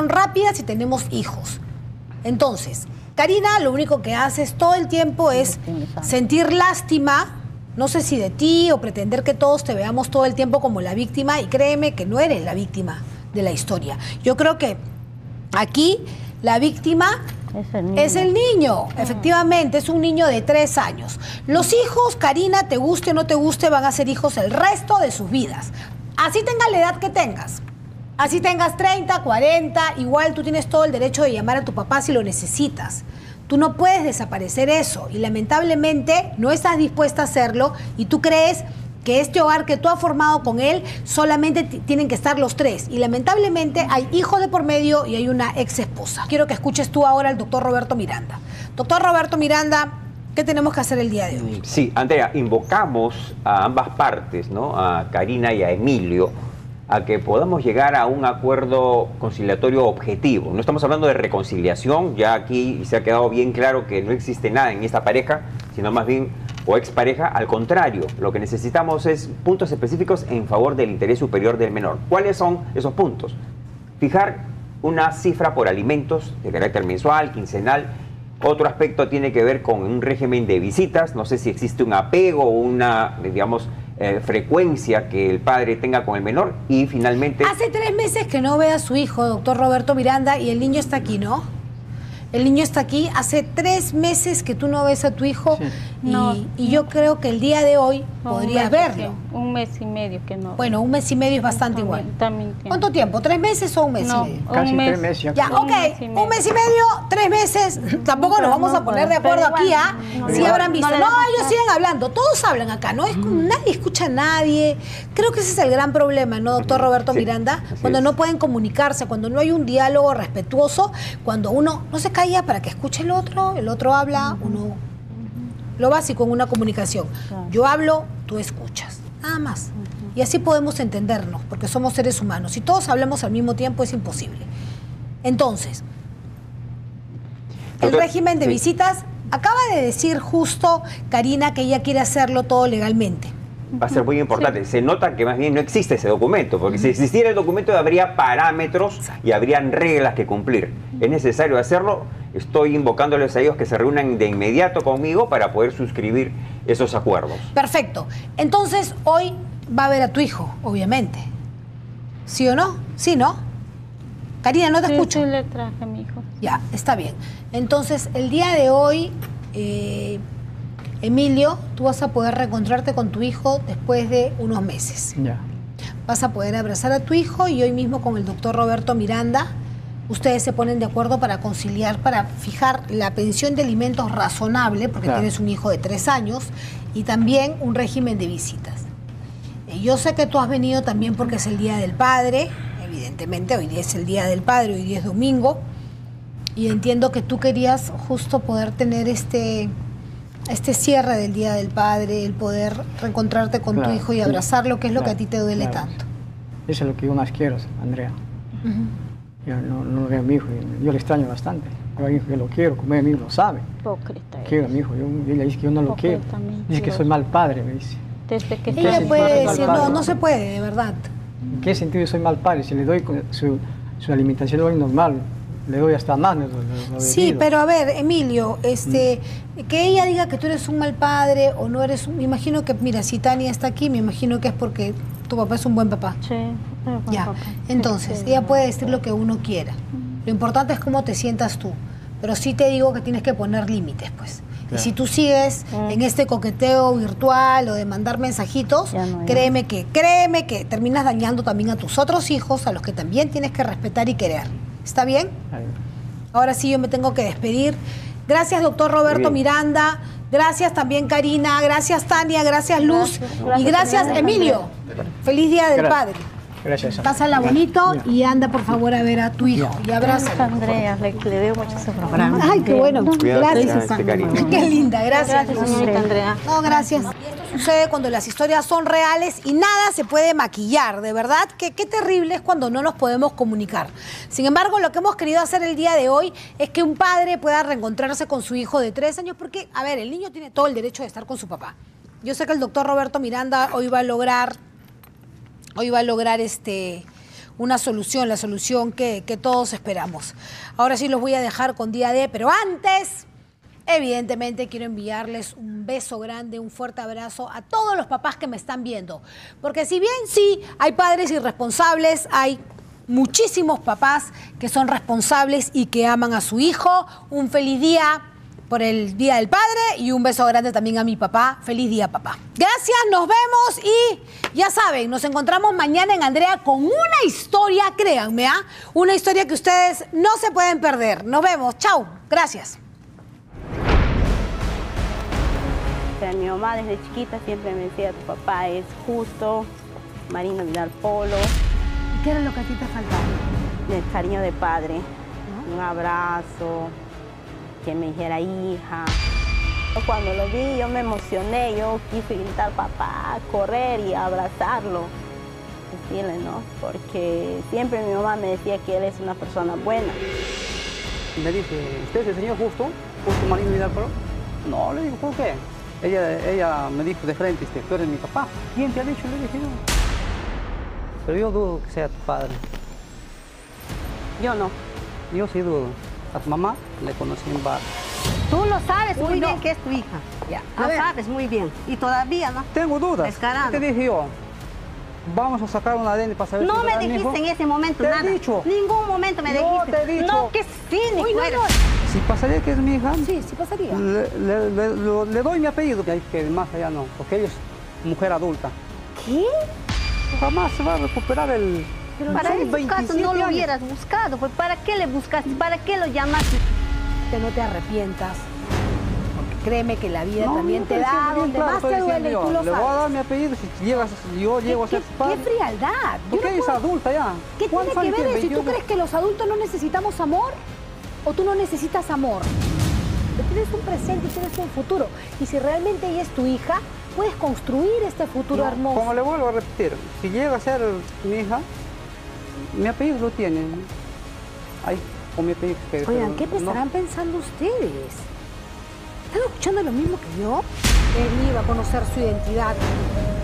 rápida si tenemos hijos. Entonces, Karina lo único que haces todo el tiempo es sentir lástima. No sé si de ti o pretender que todos te veamos todo el tiempo como la víctima, y créeme que no eres la víctima de la historia. Yo creo que aquí la víctima es el niño. Efectivamente, es un niño de 3 años. Los hijos, Karina, te guste o no te guste, van a ser hijos el resto de sus vidas. Así tenga la edad que tengas. Así tengas 30, 40, igual tú tienes todo el derecho de llamar a tu papá si lo necesitas. Tú no puedes desaparecer eso y lamentablemente no estás dispuesta a hacerlo y tú crees que este hogar que tú has formado con él solamente tienen que estar los 3 y lamentablemente hay hijos de por medio y hay una ex esposa. Quiero que escuches tú ahora al doctor Roberto Miranda. Doctor Roberto Miranda, ¿qué tenemos que hacer el día de hoy? Sí, Andrea, invocamos a ambas partes, ¿no? A Karina y a Emilio, a que podamos llegar a un acuerdo conciliatorio objetivo. No estamos hablando de reconciliación, ya aquí se ha quedado bien claro que no existe nada en esta pareja, sino más bien o expareja. Al contrario, lo que necesitamos es puntos específicos en favor del interés superior del menor. ¿Cuáles son esos puntos? Fijar una cifra por alimentos de carácter mensual, quincenal. Otro aspecto tiene que ver con un régimen de visitas. No sé si existe un apego o una, digamos, frecuencia que el padre tenga con el menor. Y finalmente... Hace 3 meses que no ve a su hijo, doctor Roberto Miranda, y el niño está aquí, ¿no? El niño está aquí, hace 3 meses que tú no ves a tu hijo, sí. y yo creo que el día de hoy podrías verlo. Sí, 1 mes y medio que no. Bueno, 1 mes y medio es bastante igual. También. ¿Cuánto tiempo? ¿3 meses o 1 mes y medio? Casi 3 meses. Ya, ok, 1 mes y medio, 3 meses, tampoco nos vamos a poner de acuerdo aquí, ¿ah? Si habrán visto. No, ellos siguen hablando, todos hablan acá, ¿no? Es como nadie escucha a nadie. Creo que ese es el gran problema, ¿no, doctor Roberto Miranda? Cuando no pueden comunicarse, cuando no hay un diálogo respetuoso, cuando uno no se cae para que escuche el otro habla, uno lo básico en una comunicación. Yo hablo, tú escuchas, nada más. Y así podemos entendernos, porque somos seres humanos. Si todos hablamos al mismo tiempo es imposible. Entonces, el régimen de visitas, acaba de decir justo Karina que ella quiere hacerlo todo legalmente. Va a ser muy importante. Sí. Se nota que más bien no existe ese documento, porque si existiera el documento habría parámetros y habrían reglas que cumplir. Es necesario hacerlo. Estoy invocándoles a ellos que se reúnan de inmediato conmigo para poder suscribir esos acuerdos. Perfecto. Entonces, hoy va a ver a tu hijo, obviamente. ¿Sí o no? ¿Sí, no? Karina, no te escucho. Sí, le traje a mi hijo. Ya, está bien. Entonces, el día de hoy... Emilio, tú vas a poder reencontrarte con tu hijo después de unos meses. Ya. Vas a poder abrazar a tu hijo y hoy mismo con el doctor Roberto Miranda, ustedes se ponen de acuerdo para conciliar, para fijar la pensión de alimentos razonable, porque tienes un hijo de 3 años, y también un régimen de visitas. Yo sé que tú has venido también porque es el Día del Padre, evidentemente hoy día es el Día del Padre, hoy día es domingo, y entiendo que tú querías justo poder tener este cierre del Día del Padre, el poder reencontrarte con tu hijo y abrazarlo, que es lo que a ti te duele tanto. Eso es lo que yo más quiero, Andrea. Yo no veo a mi hijo, yo le extraño bastante. Yo a mi hijo que lo quiero, como él mismo lo sabe. Hipócrita. Quiero a mi hijo, ella dice que yo no lo quiero. Dice que soy mal padre, me dice. Ella puede decir, no, no se puede, de verdad. ¿En qué sentido soy mal padre? Si le doy su alimentación normal, le doy hasta más. Sí, pero a ver, Emilio, que ella diga que tú eres un mal padre o no eres... Me imagino que, mira, si Tania está aquí, me imagino que es porque tu papá es un buen papá. Sí, ya. Papá. Entonces, sí, ella puede decir lo que uno quiera. Lo importante es cómo te sientas tú. Pero sí te digo que tienes que poner límites, pues. Claro. Y si tú sigues en este coqueteo virtual o de mandar mensajitos, no créeme que terminas dañando también a tus otros hijos, a los que también tienes que respetar y querer. ¿Está bien? Ahora sí yo me tengo que despedir. Gracias, doctor Roberto Miranda. Gracias también, Karina. Gracias, Tania. Gracias, Luz. Y gracias, Emilio. Feliz Día del Padre. Gracias. Pásala bonito y anda, por favor, a ver a tu hijo. Y abrázalo. Andrea, le debo mucho ese programa. Ay, qué bueno. Gracias. Qué linda. Gracias, Andrea. No, gracias. Esto sucede cuando las historias son reales y nada se puede maquillar. De verdad, que qué terrible es cuando no nos podemos comunicar. Sin embargo, lo que hemos querido hacer el día de hoy es que un padre pueda reencontrarse con su hijo de 3 años porque, a ver, el niño tiene todo el derecho de estar con su papá. Yo sé que el doctor Roberto Miranda hoy va a lograr... una solución, la solución que todos esperamos. Ahora sí los voy a dejar con Día D, pero antes, evidentemente, quiero enviarles un beso grande, un fuerte abrazo a todos los papás que me están viendo. Porque si bien sí hay padres irresponsables, hay muchísimos papás que son responsables y que aman a su hijo. Un feliz día por el Día del Padre y un beso grande también a mi papá. Feliz día, papá. Gracias, nos vemos y ya saben, nos encontramos mañana en Andrea con una historia, créanme, una historia que ustedes no se pueden perder. Nos vemos, chau, gracias. Mi mamá desde chiquita siempre me decía, tu papá es Justo, Marino Vidal Polo. ¿Y qué era lo que a ti te faltaba? El cariño de padre, un abrazo, que me dijera hija. Cuando lo vi yo me emocioné, yo quise gritar papá, correr y abrazarlo, decirle, ¿no? Porque siempre mi mamá me decía que él es una persona buena. Me dice, ¿usted es el señor Justo? ¿Justo Marino Vidal Polo? No, le digo, ¿por qué? Ella me dijo de frente, tú eres mi papá. ¿Quién te ha dicho? Le dije yo. Pero yo dudo que sea tu padre. Yo no. Yo sí dudo. A tu mamá le conocí en bar. Tú lo sabes muy bien que es tu hija. Ya. Lo sabes muy bien. Y todavía no. Tengo dudas. Descarado. ¿Qué te dije yo? Vamos a sacar un ADN para saber. No me dijiste en ese momento nada. Te he dicho. Ningún momento me dijiste. No te he dicho. No, qué cínico eres. Si ¿Pasaría que es mi hija? Sí, sí pasaría. Le doy mi apellido. Y que más allá no, porque ella es mujer adulta. ¿Qué? Jamás se va a recuperar el... Pero para ese caso no lo hubieras buscado. Pues ¿para qué le buscaste? ¿Para qué lo llamaste? Que no te arrepientas. Créeme que la vida también te da donde más te duele, y tú lo sabes. Le voy a dar mi apellido si yo llego a ser padre. ¡Qué frialdad! Porque es adulta ya. ¿Qué tiene que ver eso? ¿Y tú crees que los adultos no necesitamos amor? ¿O tú no necesitas amor? Tienes un presente y tienes un futuro. Y si realmente ella es tu hija, puedes construir este futuro hermoso. Como le vuelvo a repetir, si llega a ser mi hija, mi apellido lo tiene. Ay, o mi apellido. Oigan, ¿qué estarán pensando ustedes? ¿Están escuchando lo mismo que yo? Él iba a conocer su identidad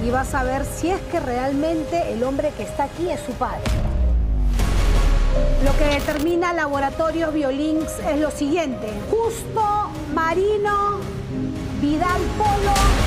y va a saber si es que realmente el hombre que está aquí es su padre. Lo que determina Laboratorios Biolinks es lo siguiente. Justo Marino Vidal Polo...